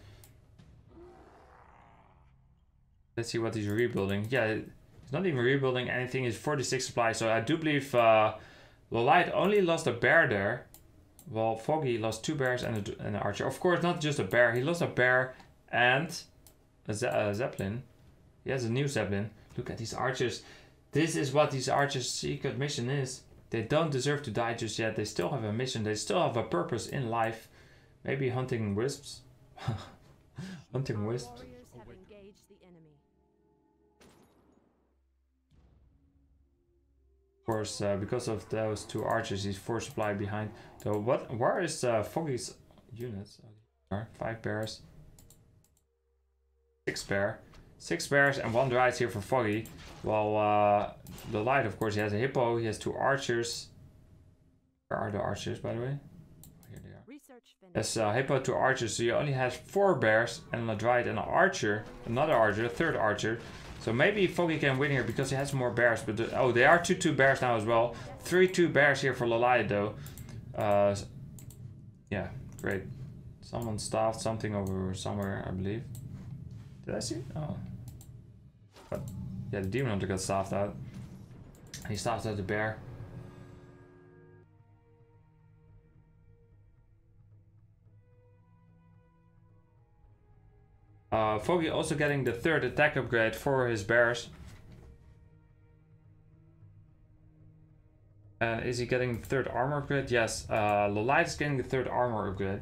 Let's see what he's rebuilding. Yeah, he's not even rebuilding anything. He's forty-six supplies. So I do believe uh, Lawliet only lost a bear there. Well, Foggy lost two bears and, a, and an archer. Of course, not just a bear. He lost a bear and a, ze a zeppelin. He has a new zeppelin. Look at these archers. This is what these archers' secret mission is. They don't deserve to die just yet. They still have a mission. They still have a purpose in life. Maybe hunting wisps. Hunting wisps. Of course, uh, because of those two archers, he's four supply behind. So what? Where is uh, Foggy's units? Five bears, six bear, six bears, and one dried here for Foggy. While uh, the light, of course, he has a hippo. He has two archers. Where are the archers, by the way? Oh, here they are. Research finished. Yes, uh, hippo, two archers. So he only has four bears and a dried and an archer, another archer, a third archer. So maybe Foggy can win here because he has more bears. But the, oh, they are two two bears now as well. Three two bears here for Lawliet though. Uh, yeah, great. Someone starved something over somewhere, I believe. Did I see? Oh, but yeah, the demon hunter got starved out. He starved out the bear. Uh, Foggy also getting the third attack upgrade for his bears. And uh, is he getting the third armor upgrade? Yes, uh, Lawliet is getting the third armor upgrade.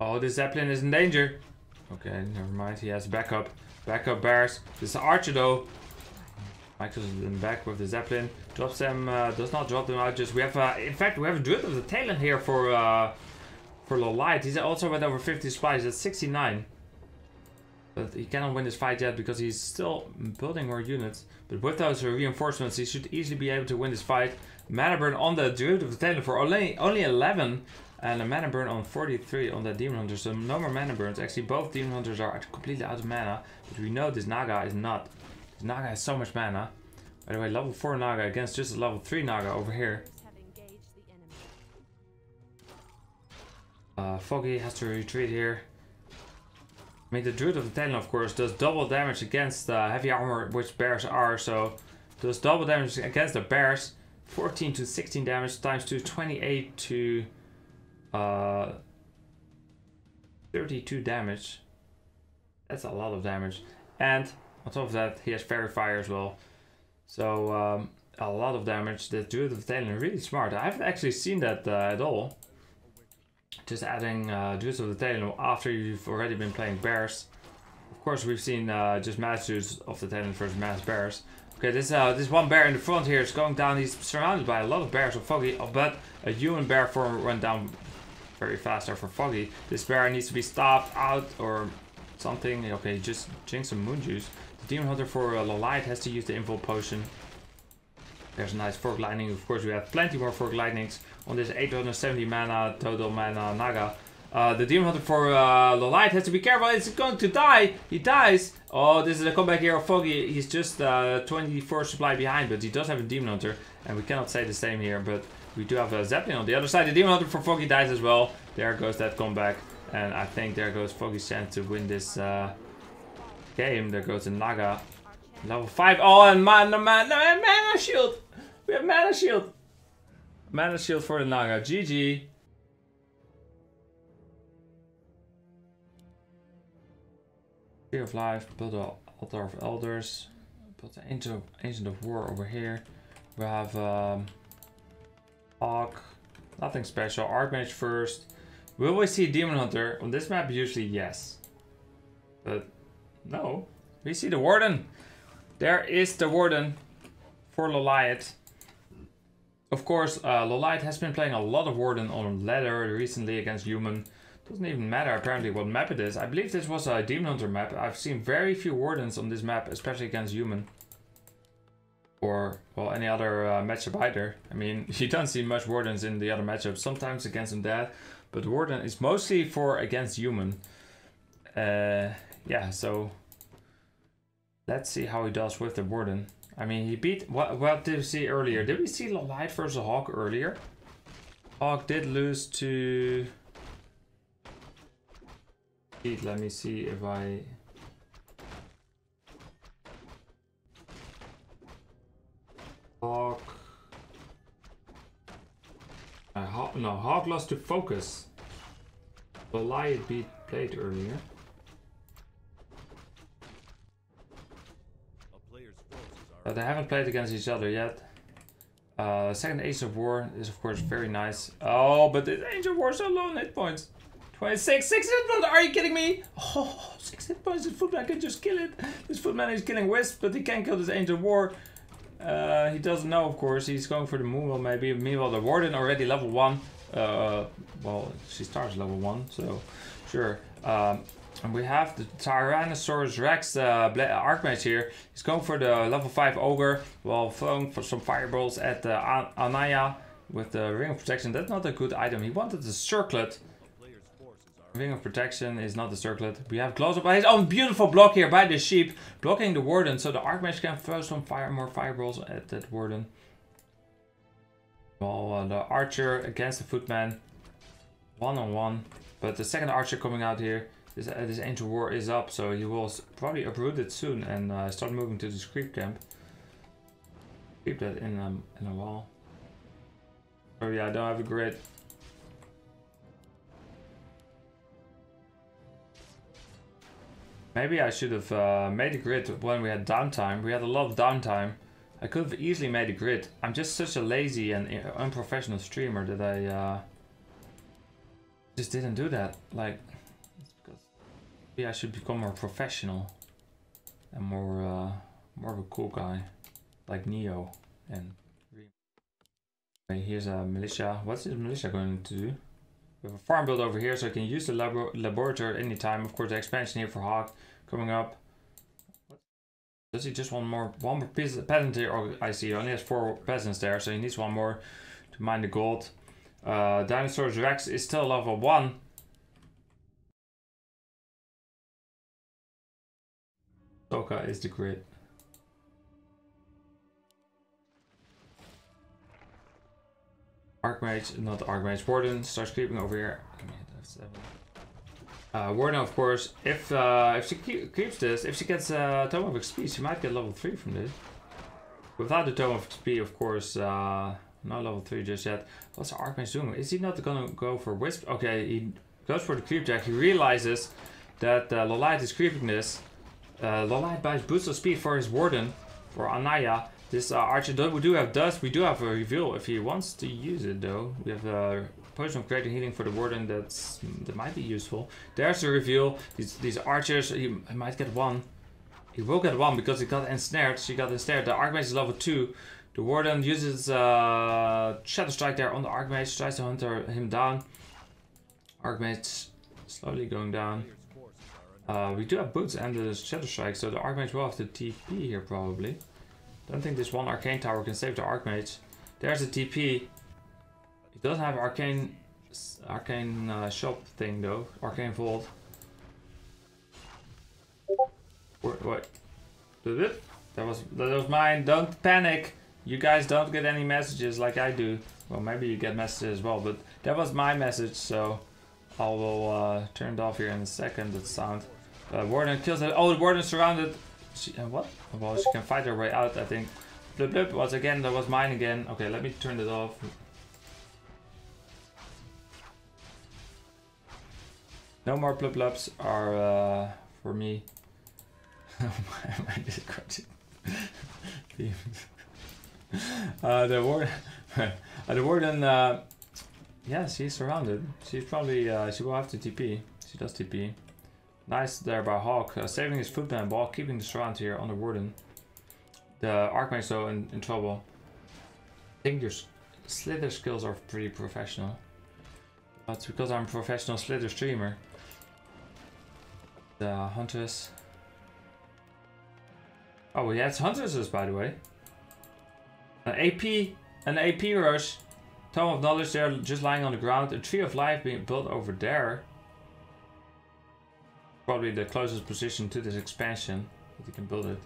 Oh, this zeppelin is in danger. Okay, never mind, he has backup. Backup bears. This is archer though. Michael's in back with the zeppelin, drops them, uh, does not drop them out. Just we have, uh, in fact, we have a druid of the Talon here for uh, for Lawliet. He's also went over fifty supplies at sixty-nine, but he cannot win this fight yet because he's still building more units. But with those reinforcements, he should easily be able to win this fight. Mana burn on the druid of the Talon for only only eleven, and a mana burn on forty-three on that demon hunter. So no more mana burns. Actually, both demon hunters are completely out of mana, but we know this Naga is not. Naga has so much mana. By the way, level four Naga against just a level three Naga over here. Uh, Foggy has to retreat here. I mean, the Druid of the Talon, of course, does double damage against uh, heavy armor, which bears are, so does double damage against the bears. fourteen to sixteen damage times two, twenty-eight to thirty-two damage. That's a lot of damage. And on top of that, he has Fairy Fire as well. So, um, a lot of damage. The Druid of the Talon is really smart. I haven't actually seen that uh, at all. Just adding uh, Druids of the Talon after you've already been playing Bears. Of course, we've seen uh, just Mass Druids of the Talon versus Mass Bears. Okay, this uh, this one bear in the front here is going down. He's surrounded by a lot of bears of Foggy, but a human bear form went down very fast there for Foggy. This bear needs to be stopped out or something. Okay, just drink some Moon Juice. Demon Hunter for uh, Lawliet has to use the Invul Potion. There's a nice Fork Lightning. Of course, we have plenty more Fork Lightnings on this eight hundred seventy mana, total mana Naga. Uh, the Demon Hunter for uh, Lawliet has to be careful. It's going to die. He dies. Oh, this is a comeback here of Foggy. He's just uh, twenty-four supply behind, but he does have a Demon Hunter. And we cannot say the same here, but we do have a Zeppelin on the other side. The Demon Hunter for Foggy dies as well. There goes that comeback. And I think there goes Foggy's chance to win this Uh, game. There goes the Naga. Level five. Oh, and mana, mana, mana, mana shield. We have mana shield. Mana shield for the Naga. G G. Tree of Life. Build the Altar of Elders. Build the Ancient of, Ancient of War over here. We have um, Hawk. Nothing special. Archmage first. Will we see Demon Hunter on this map? Usually, yes. But no, we see the Warden. There is the Warden for Lawliet. Of course, uh, Lawliet has been playing a lot of Warden on ladder recently against human. Doesn't even matter apparently what map it is. I believe this was a Demon Hunter map. I've seen very few Wardens on this map, especially against human. Or, well, any other uh, matchup either. I mean, you don't see much Wardens in the other matchups. Sometimes against undead, But Warden is mostly for against human. Uh, yeah, so let's see how he does with the Warden. I mean, he beat... What, what did we see earlier? Did we see Lawliet versus Hawk earlier? Hawk did lose to... Let me see if I... Hawk... Uh, Hawk no, Hawk lost to Focus. Lawliet beat Blade earlier. Uh, they haven't played against each other yet. Uh, second Age of War is of course very nice. Oh, but the Age of War is so low in hit points. twenty-six, six hit points, are you kidding me? Oh, six hit points, this footman can just kill it. This footman is killing Wisp, but he can't kill this Age of War. Uh, he doesn't know, of course, he's going for the Moonwall maybe. Meanwhile, the Warden already level one. Uh, well, she starts level one, so sure. Um, And we have the Tyrannosaurus Rex uh, Archmage here. He's going for the level five Ogre while throwing for some fireballs at the uh, Anaya with the Ring of Protection. That's not a good item. He wanted the Circlet. Ring of Protection is not the Circlet. We have close up by his own beautiful block here by the sheep, blocking the Warden, so the Archmage can throw some fire, more fireballs at that Warden. While uh, the Archer against the Footman, one on one. But the second Archer coming out here. This, uh, this Ancient War is up, so he will probably uproot it soon and uh, start moving to this creep camp. Keep that in, um, in a while. Oh yeah, I don't have a grid. Maybe I should have uh, made a grid when we had downtime. We had a lot of downtime. I could have easily made a grid. I'm just such a lazy and unprofessional streamer that I uh, just didn't do that. Like. Maybe I should become more professional and more uh, more of a cool guy, like Neo. And okay, here's a militia. What's this militia going to do? We have a farm build over here, so I can use the labo laboratory at any time. Of course, the expansion here for Hawk coming up. Does he just want more? One more peasant here? Oh, I see. He only has four peasants there, so he needs one more to mine the gold. Uh, Dinosaurus Rex is still level one. Soka is the grid. Archmage, not Archmage, Warden starts creeping over here. Uh, Warden, of course, if uh, if she keep, keeps this, if she gets a uh, Tome of X P, she might get level three from this. Without the Tome of X P, of course, uh, not level three just yet. What's Archmage doing? Is he not gonna go for Wisp? Okay, he goes for the creep jack. He realizes that uh, Lawliet is creeping this. Uh, Lawliet buys boost of speed for his Warden, for Anaya. This uh, Archer, though we do have dust, we do have a reveal if he wants to use it though. We have a uh, potion of greater healing for the Warden, that's, that might be useful. There's the reveal, these, these Archers, he, he might get one. He will get one because he got ensnared, she got ensnared. The Archmage is level two. The Warden uses uh, Shadow Strike there on the Archmage, tries to hunt her, him down. Archmage slowly going down. Uh, we do have boots and the Shadow Strike, so the Archmage will have the T P here probably. Don't think this one Arcane Tower can save the Archmage. There's the T P. He doesn't have Arcane Arcane uh, Shop thing though, Arcane Vault. Wait, wait. That was, that was mine, don't panic! You guys don't get any messages like I do. Well, maybe you get messages as well, but that was my message, so... I will uh, turn it off here in a second, that sound. Uh, Warden kills it. Oh, the Warden surrounded. She, uh, what? Well, she can fight her way out, I think. Blip, blip. Once again, that was mine again. Okay, let me turn it off. No more blip, blips are uh, for me. My Discord team. uh, the Warden. uh, the Warden. Uh, Yeah, she's surrounded. She's probably, uh, she will have to T P. She does T P. Nice there by Hawk, uh, saving his footman while keeping the surround here on the Warden. The Archmage though in, in trouble. I think your Slither skills are pretty professional. That's because I'm a professional Slither streamer. The Huntress. Oh, yeah, it's Huntresses by the way. An A P, an A P rush. Tome of Knowledge there, just lying on the ground. A Tree of Life being built over there. Probably the closest position to this expansion that we can build it.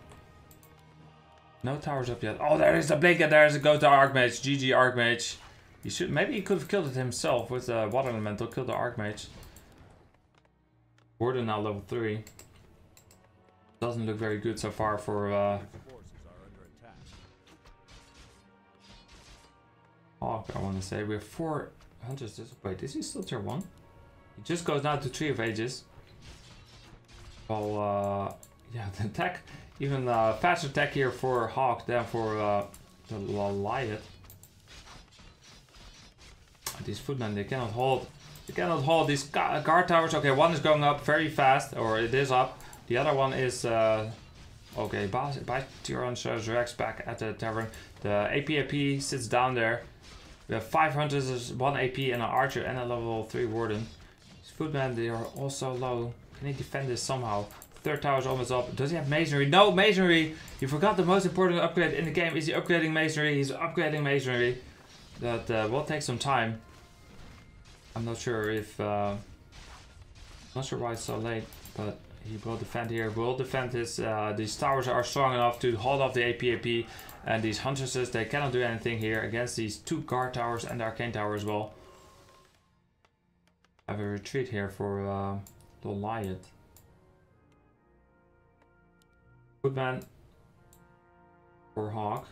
No towers up yet. Oh, there is the blink and there is a go to Archmage. G G Archmage. He should, maybe he could have killed it himself with the Water Elemental. Killed the Archmage. Warden now level three. Doesn't look very good so far for uh, Hawk, I want to say. We have four hunters. Wait, is he still tier one? He just goes down to Tree of Ages. Well, uh, yeah, the attack, even uh, faster attack here for Hawk than for uh, the Lawliet. These footmen, they cannot hold. They cannot hold these guard towers. Okay, one is going up very fast, or it is up. The other one is, uh, okay, Tyrion shows Rex back at the tavern. The A P A P sits down there. We have five hunters, one A P and an archer and a level three warden. These footmen, they are also low. Can he defend this somehow? Third tower is almost up. Does he have masonry? No masonry! You forgot the most important upgrade in the game. Is he upgrading masonry? He's upgrading masonry. That uh, will take some time. I'm not sure if, uh, not sure why it's so late, but he will defend here, will defend this. Uh, these towers are strong enough to hold off the A P A P, and these huntresses, they cannot do anything here against these two guard towers and the arcane tower as well. I have a retreat here for uh, Lawliet. Footman for Hawk.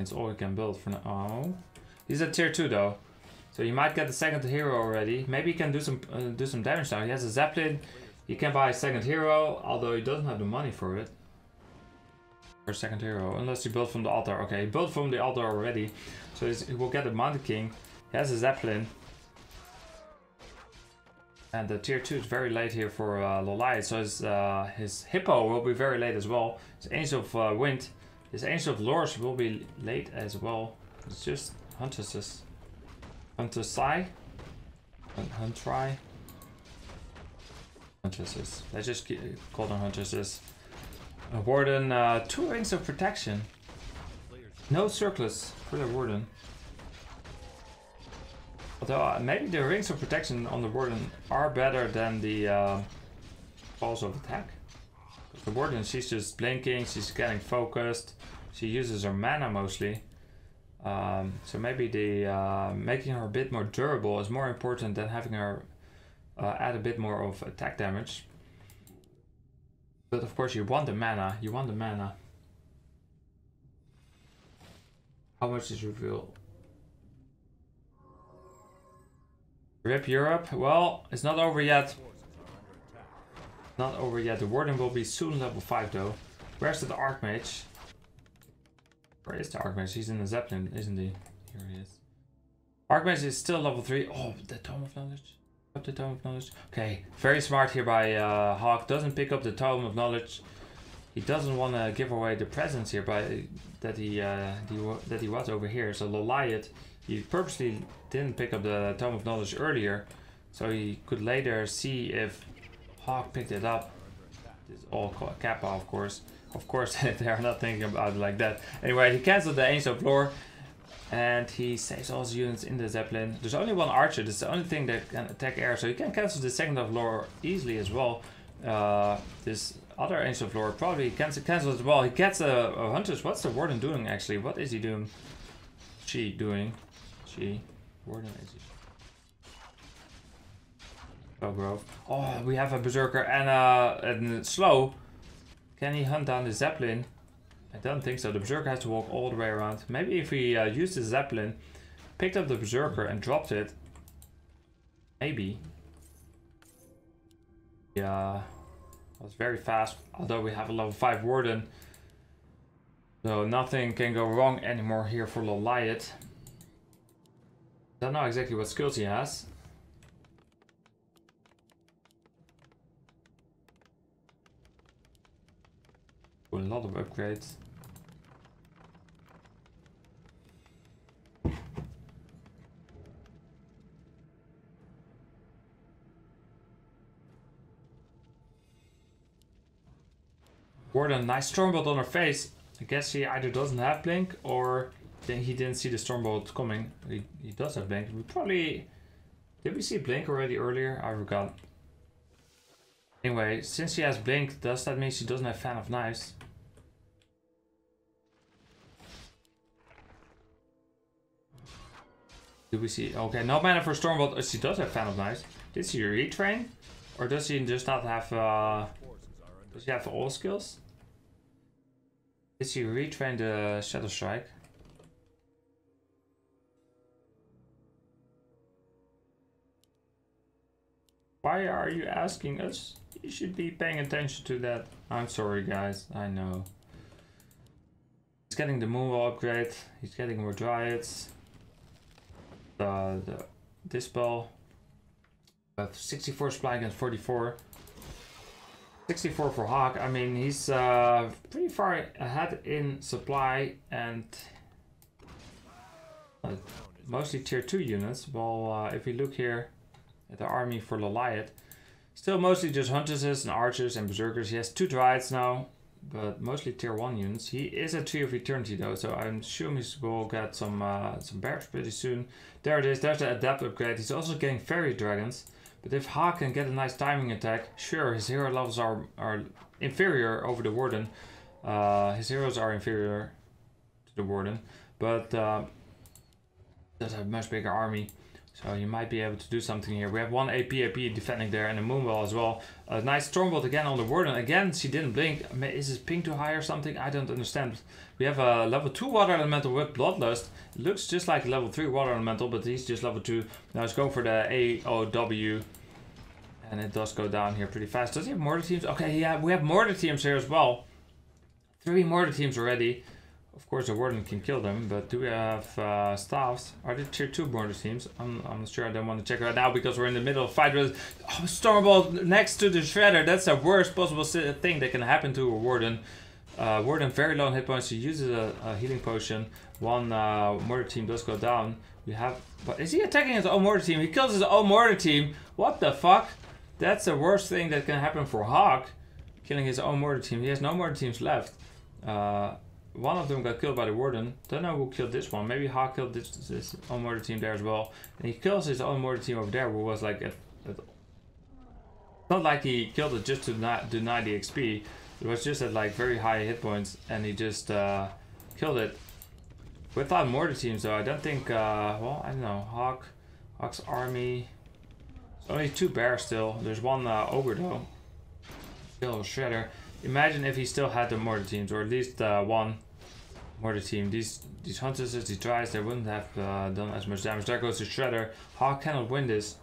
It's all we can build for now. Oh. He's at tier two though, so he might get the second hero already. Maybe he can do some uh, do some damage now. He has a Zeppelin. He can buy a second hero, although he doesn't have the money for it. Or second hero, unless he built from the altar. Okay, he built from the altar already, so he will get the Mountain King. He has a Zeppelin, and the tier two is very late here for uh, Lawliet. So his uh, his Hippo will be very late as well. His Angel of uh, Wind, his Angel of Lords will be late as well. It's just Huntresses. Huntressai. Huntry. Huntresses. Let's just keep, call them Huntresses. A Warden. Uh, two rings of protection. No circlets for the Warden. Although uh, maybe the rings of protection on the Warden are better than the uh, balls of attack. The Warden, she's just blinking. She's getting focused. She uses her mana mostly. Um, so maybe the uh, making her a bit more durable is more important than having her uh, add a bit more of attack damage. But of course you want the mana, you want the mana. How much is reveal? Rip Europe, well, it's not over yet. Not over yet, the Warden will be soon level five though. Where's the Archmage? Where is the Archmage? He's in the Zeppelin, isn't he? Here he is. Archmage is still level three. Oh, the Tome of Knowledge. Pick up the Tome of Knowledge. Okay, very smart here by uh, Hawk. Doesn't pick up the Tome of Knowledge. He doesn't want to give away the presence here by that he uh, the, that he was over here. So Lawliet, he purposely didn't pick up the Tome of Knowledge earlier, so he could later see if Hawk picked it up. This is all Kappa, of course. Of course, they are not thinking about it like that. Anyway, he cancelled the Ancient Lore, and he saves all his units in the Zeppelin. There's only one archer. That's the only thing that can attack air, so he can cancel the Second of Lore easily as well. Uh, this other Ancient Lore probably cancel cancel as well. He gets a, a hunters. What's the Warden doing actually? What is he doing? She doing? She Warden is he? Oh, Grove. Oh, we have a Berserker and uh and slow. Can he hunt down the Zeppelin? I don't think so. The Berserker has to walk all the way around. Maybe if he uh, used the Zeppelin, picked up the Berserker and dropped it. Maybe. Yeah. That was very fast. Although we have a level five Warden. So nothing can go wrong anymore here for Lawliet. Don't know exactly what skills he has. A lot of upgrades. Warden, nice storm bolt on her face. I guess she either doesn't have blink or Then he didn't see the Stormbolt coming. He, he does have Blank. We probably... Did we see Blink already earlier? I forgot. Anyway, since he has Blink, does that mean she doesn't have Fan of Knives? Do we see? Okay, no mana for Stormbolt. She does have Fan of Knives. Did she retrain? Or does she just not have... Uh, does she have all skills? Did she retrain the Shadow Strike? Why are you asking us? You should be paying attention to that. I'm sorry guys, I know. He's getting the Moonwall upgrade, he's getting more Dryads. The, the Dispel. But sixty-four Supply against forty-four. sixty-four for Hawk, I mean he's uh, pretty far ahead in supply and uh, mostly tier two units. Well, uh, if we look here, the army for Lawliet, still mostly just huntresses and archers and berserkers. He has two dryads now, but mostly tier one units. He is a Tree of Eternity though, so I'm sure he will get some uh, some bears pretty soon. There it is, there's the Adept upgrade. He's also getting Fairy Dragons, but if Hawk can get a nice timing attack, sure, his hero levels are, are inferior over the Warden. Uh, his heroes are inferior to the Warden, but uh, does have a much bigger army. So you might be able to do something here. We have one A P A P defending there and a Moonwall as well. A nice Stormbolt again on the Warden. Again, she didn't blink. Is his ping too high or something? I don't understand. We have a level two Water Elemental with Bloodlust. It looks just like level three Water Elemental, but he's just level two. Now he's going for the A O W. And it does go down here pretty fast. Does he have Mortar Teams? Okay, yeah, we have Mortar Teams here as well. Three Mortar Teams already. Of course, the Warden can kill them, but do we have uh, staffs? Are there tier two border teams? I'm, I'm not sure. I don't want to check right now because we're in the middle of a fight with oh, Stormbolt next to the Shredder. That's the worst possible thing that can happen to a Warden. Uh, Warden very low on hit points. He uses a, a healing potion. One uh, mortar team does go down. We have, but is he attacking his own mortar team? He kills his own mortar team. What the fuck? That's the worst thing that can happen for Hawk, killing his own mortar team. He has no mortar teams left. Uh, One of them got killed by the Warden. Don't know who killed this one. Maybe Hawk killed this, this own mortar team there as well. And he kills his own mortar team over there, who was like... At, at, not like he killed it just to not deny the X P. It was just at like very high hit points, and he just uh, killed it. Without mortar teams though, I don't think... Uh, well, I don't know. Hawk, Hawk's army... There's only two bears still. There's one uh, Ogre though. Still a Shredder. Imagine if he still had the mortar teams, or at least uh, one mortar team. These these huntresses, these tries, they wouldn't have uh, done as much damage. There goes the Shredder. Hawk cannot win this.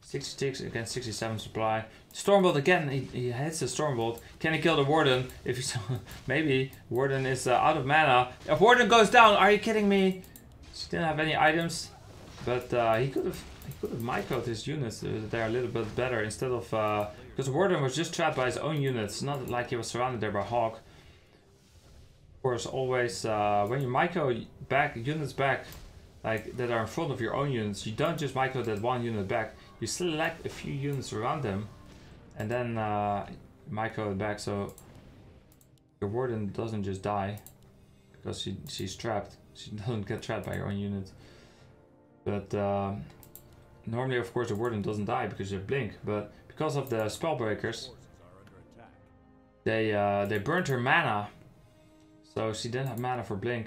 sixty-six against sixty-seven supply. Stormbolt again. He, he hits the Stormbolt. Can he kill the Warden? If he's maybe Warden is uh, out of mana. If Warden goes down, are you kidding me? She didn't have any items, but uh, he could have. He could have microed his units uh, there a little bit better instead of uh, because Warden was just trapped by his own units, not like he was surrounded there by Hawk. Of course, always uh, when you micro back units back like that are in front of your own units, you don't just micro that one unit back. You select a few units around them and then uh, micro it back so your Warden doesn't just die because she she's trapped. She doesn't get trapped by her own unit, but. Uh, Normally, of course, the Warden doesn't die because you have Blink, but because of the Spellbreakers, they uh, they burned her mana, so she didn't have mana for Blink.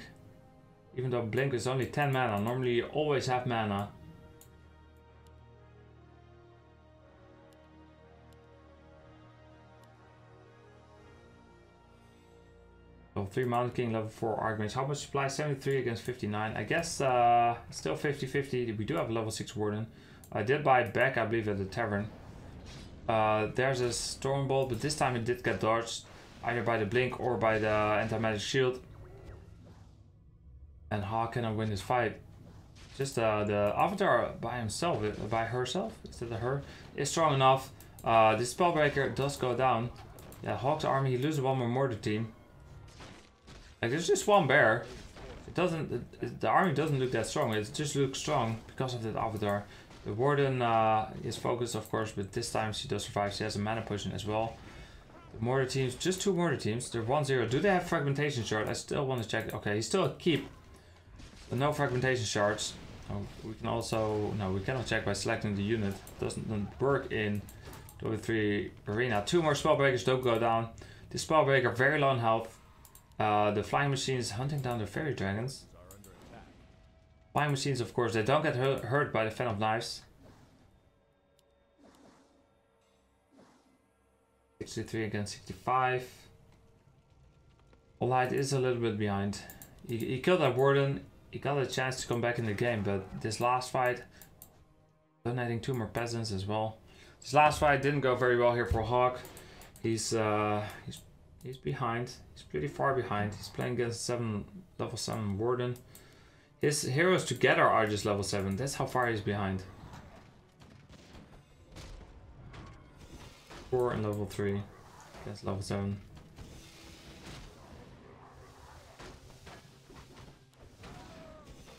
Even though Blink is only ten mana, normally you always have mana. So three Mountain King, level four Archmage. How much supply? seventy-three against fifty-nine. I guess uh, still fifty fifty. We do have a level six Warden. I did buy it back, I believe, at the Tavern. Uh, there's a Stormbolt, but this time it did get dodged. Either by the Blink or by the Anti-Magic Shield. And Hawk cannot win this fight. Just uh, the Avatar by himself, by herself, is that a her? Is strong enough. Uh, the Spellbreaker does go down. Yeah, Hawk's army, he loses one more Mortar team. Like, there's just one bear. It doesn't. It, it, the army doesn't look that strong. It just looks strong because of that Avatar. The Warden uh, is focused, of course, but this time she does survive. She has a mana potion as well. The mortar teams, just two mortar teams. They're one zero. Do they have fragmentation shard? I still want to check. Okay, he's still a keep. But no fragmentation shards. Oh, we can also, no, we cannot check by selecting the unit. It doesn't work in W three Arena. Two more spellbreakers don't go down. The spellbreaker, very low on health. Uh, the flying machines hunting down the fairy dragons. Flying machines, of course, they don't get hurt by the Phantom Knives. sixty-three against sixty-five. Lawliet is a little bit behind. He, he killed that warden. He got a chance to come back in the game, but this last fight, donating two more peasants as well. This last fight didn't go very well here for Hawk. He's uh, he's he's behind. He's pretty far behind. He's playing against seven level seven warden. His heroes together are just level seven. That's how far he's behind. Four and level three. That's level seven.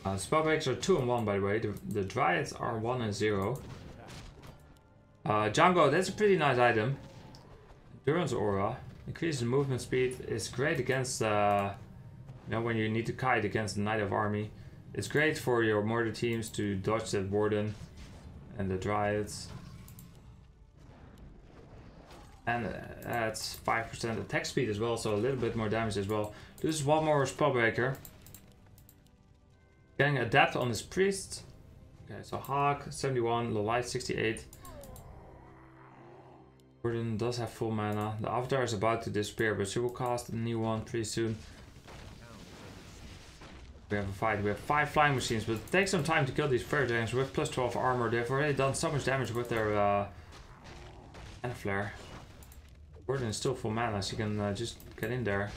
Uh, Spellbreakers are two and one, by the way. The, the Dryads are one and zero. Uh, Django, that's a pretty nice item. Endurance Aura. Increases movement speed. It's great against, uh, you know, when you need to kite against the Knight of Army. It's great for your mortar teams to dodge that Warden and the Dryads. And that's uh, five percent attack speed as well, so a little bit more damage as well. This is one more Spellbreaker. Getting adept on his priest. Okay, so Hawk seventy-one, Lawliet sixty-eight. Warden does have full mana. The Avatar is about to disappear, but she will cast a new one pretty soon. We have a fight. We have five flying machines, but it takes some time to kill these fairy dragons with plus twelve armor. They've already done so much damage with their uh, mana flare. Warden is still full mana, so you can uh, just get in there.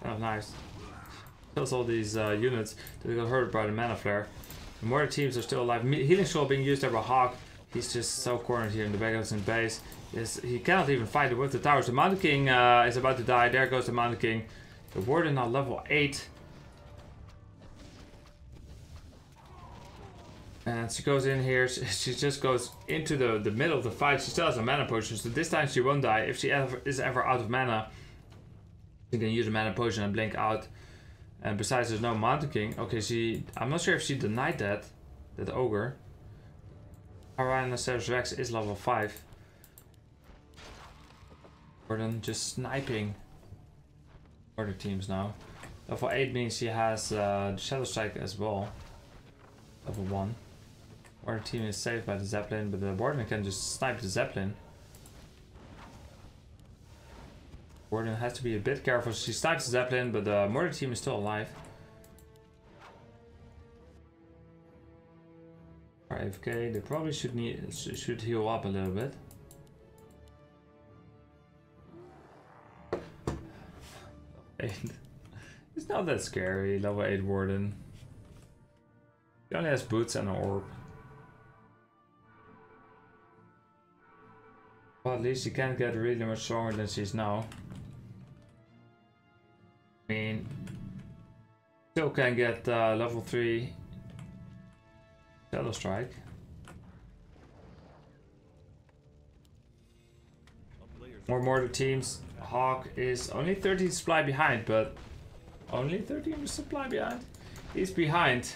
Kind of nice. Kills all these uh, units that got hurt by the mana flare. The mortar teams are still alive. Me Healing Scroll being used there by Hawk. He's just so cornered here in the back of his base. Yes, he cannot even fight with the towers. The Mountain King uh, is about to die. There goes the Mountain King. The Warden now level eight. And she goes in here. She, she just goes into the, the middle of the fight. She still has a mana potion, so this time she won't die. If she ever is ever out of mana, she can use a mana potion and blink out. And besides, there's no Mountain King. Okay, she... I'm not sure if she denied that. That ogre. Tyrannosaurus Rex is level five. Warden just sniping other teams now. Level eight means she has uh, the Shadow Strike as well. Level one. Warden team is saved by the Zeppelin, but the Warden can just snipe the Zeppelin. Warden has to be a bit careful. She snipes the Zeppelin, but the mortar team is still alive. A F K. They probably should need should heal up a little bit. Eight. It's not that scary. Level eight Warden. He only has boots and an orb. Well, at least she can't get really much stronger than she is now. I mean, still can get uh, level three Shadow Strike. More mortar teams. Hawk is only thirteen supply behind, but only thirteen supply behind. He's behind.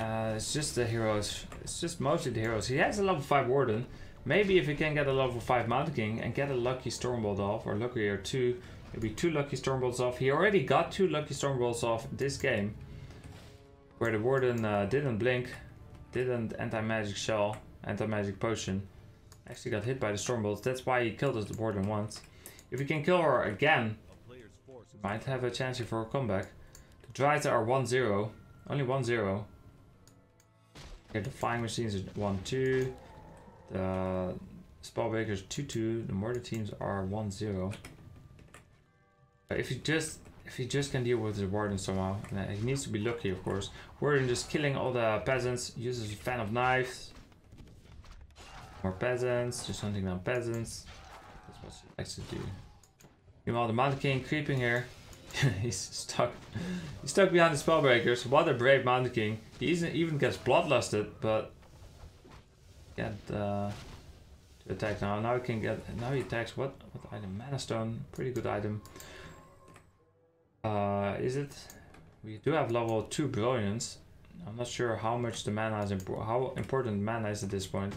Uh, it's just the heroes. It's just mostly the heroes. He has a level five Warden. Maybe if he can get a level five Mountain King and get a lucky Stormbolt off, or lucky or two, maybe two lucky Stormbolts off. He already got two lucky Stormbolts off this game, where the Warden uh, didn't blink, didn't anti-magic shell, anti-magic potion. Actually got hit by the Stormbolts, that's why he killed us the Warden once. If he can kill her again, he might have a chance here for a comeback. The Dryads are one zero, only one zero. Okay, the Flying Machines are one two. The Spellbreakers two two, the mortar teams are one zero. If you just if you just can deal with the Warden somehow, he needs to be lucky, of course. Warden just killing all the peasants, uses a fan of knives. More peasants, just hunting down peasants. That's what she likes to do. Meanwhile, the Mountain King creeping here. He's stuck. He's stuck behind the Spellbreakers. What a brave Mountain King. He even gets bloodlusted, but get uh, to attack now. Now he can get. Now he attacks. What? What item? Mana Stone. Pretty good item. Uh, is it? We do have level two brilliance. I'm not sure how much the mana is important, how important mana is at this point.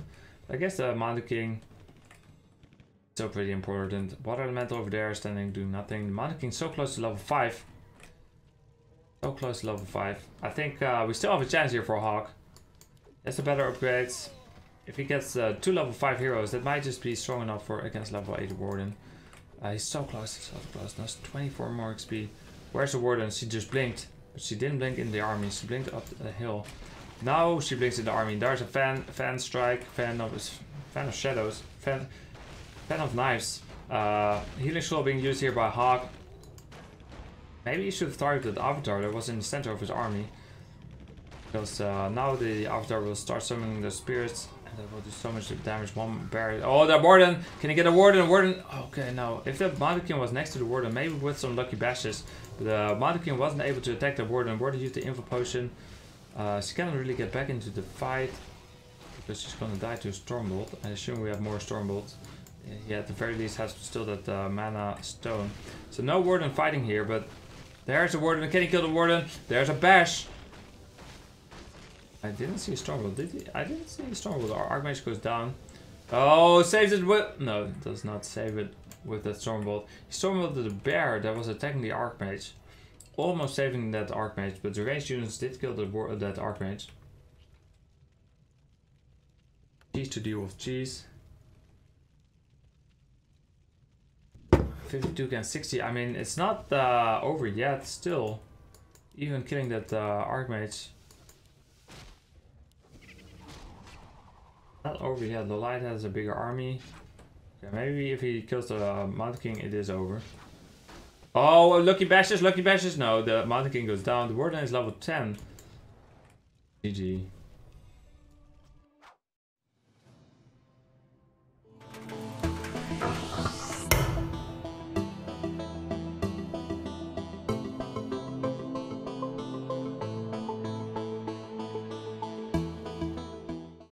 I guess the Mountain King is still pretty important. Water Elemental over there standing doing nothing. The Mountain King is so close to level five. So close to level five. I think uh, we still have a chance here for Hawk. That's a better upgrade. If he gets uh, two level five heroes, that might just be strong enough for against level eight Warden. Uh, he's so close, he's so close. Now it's twenty-four more X P. Where's the Warden? She just blinked. But she didn't blink in the army, she blinked up the hill. Now she blinks in the army. There's a fan fan strike, fan of fan of shadows, fan fan of knives. Uh, healing scroll being used here by Hawk. Maybe he should have targeted the avatar that was in the center of his army. Because uh, now the avatar will start summoning the spirits. And that will do so much damage. One barrier. Oh, that warden! Can he get a warden? Warden! Okay, now, if the Mountain was next to the warden, maybe with some lucky bashes. The Mountain wasn't able to attack the warden. Warden used the info potion. Uh, she cannot really get back into the fight. Because she's gonna die to a Stormbolt. I assume we have more Stormbolts. Yeah, at the very least has still that uh, mana stone. So no warden fighting here, but there's a warden. Can he kill the warden? There's a bash! I didn't see a Stormbolt, did he? I didn't see a Stormbolt. Our Archmage goes down. Oh, saves it with... No, it does not save it with that Stormbolt. He Stormbolted the bear that was attacking the Archmage. Almost saving that Archmage, but the ranged units did kill the war that Archmage. Cheese to deal with cheese. fifty-two against sixty. I mean, it's not uh, over yet, still. Even killing that uh, Archmage. Not over yet. Lawliet has a bigger army. Okay, maybe if he kills the uh, Mountain King, it is over. Oh, lucky bashes, lucky bashes. No, the Mountain King goes down. The warden is level ten. G G.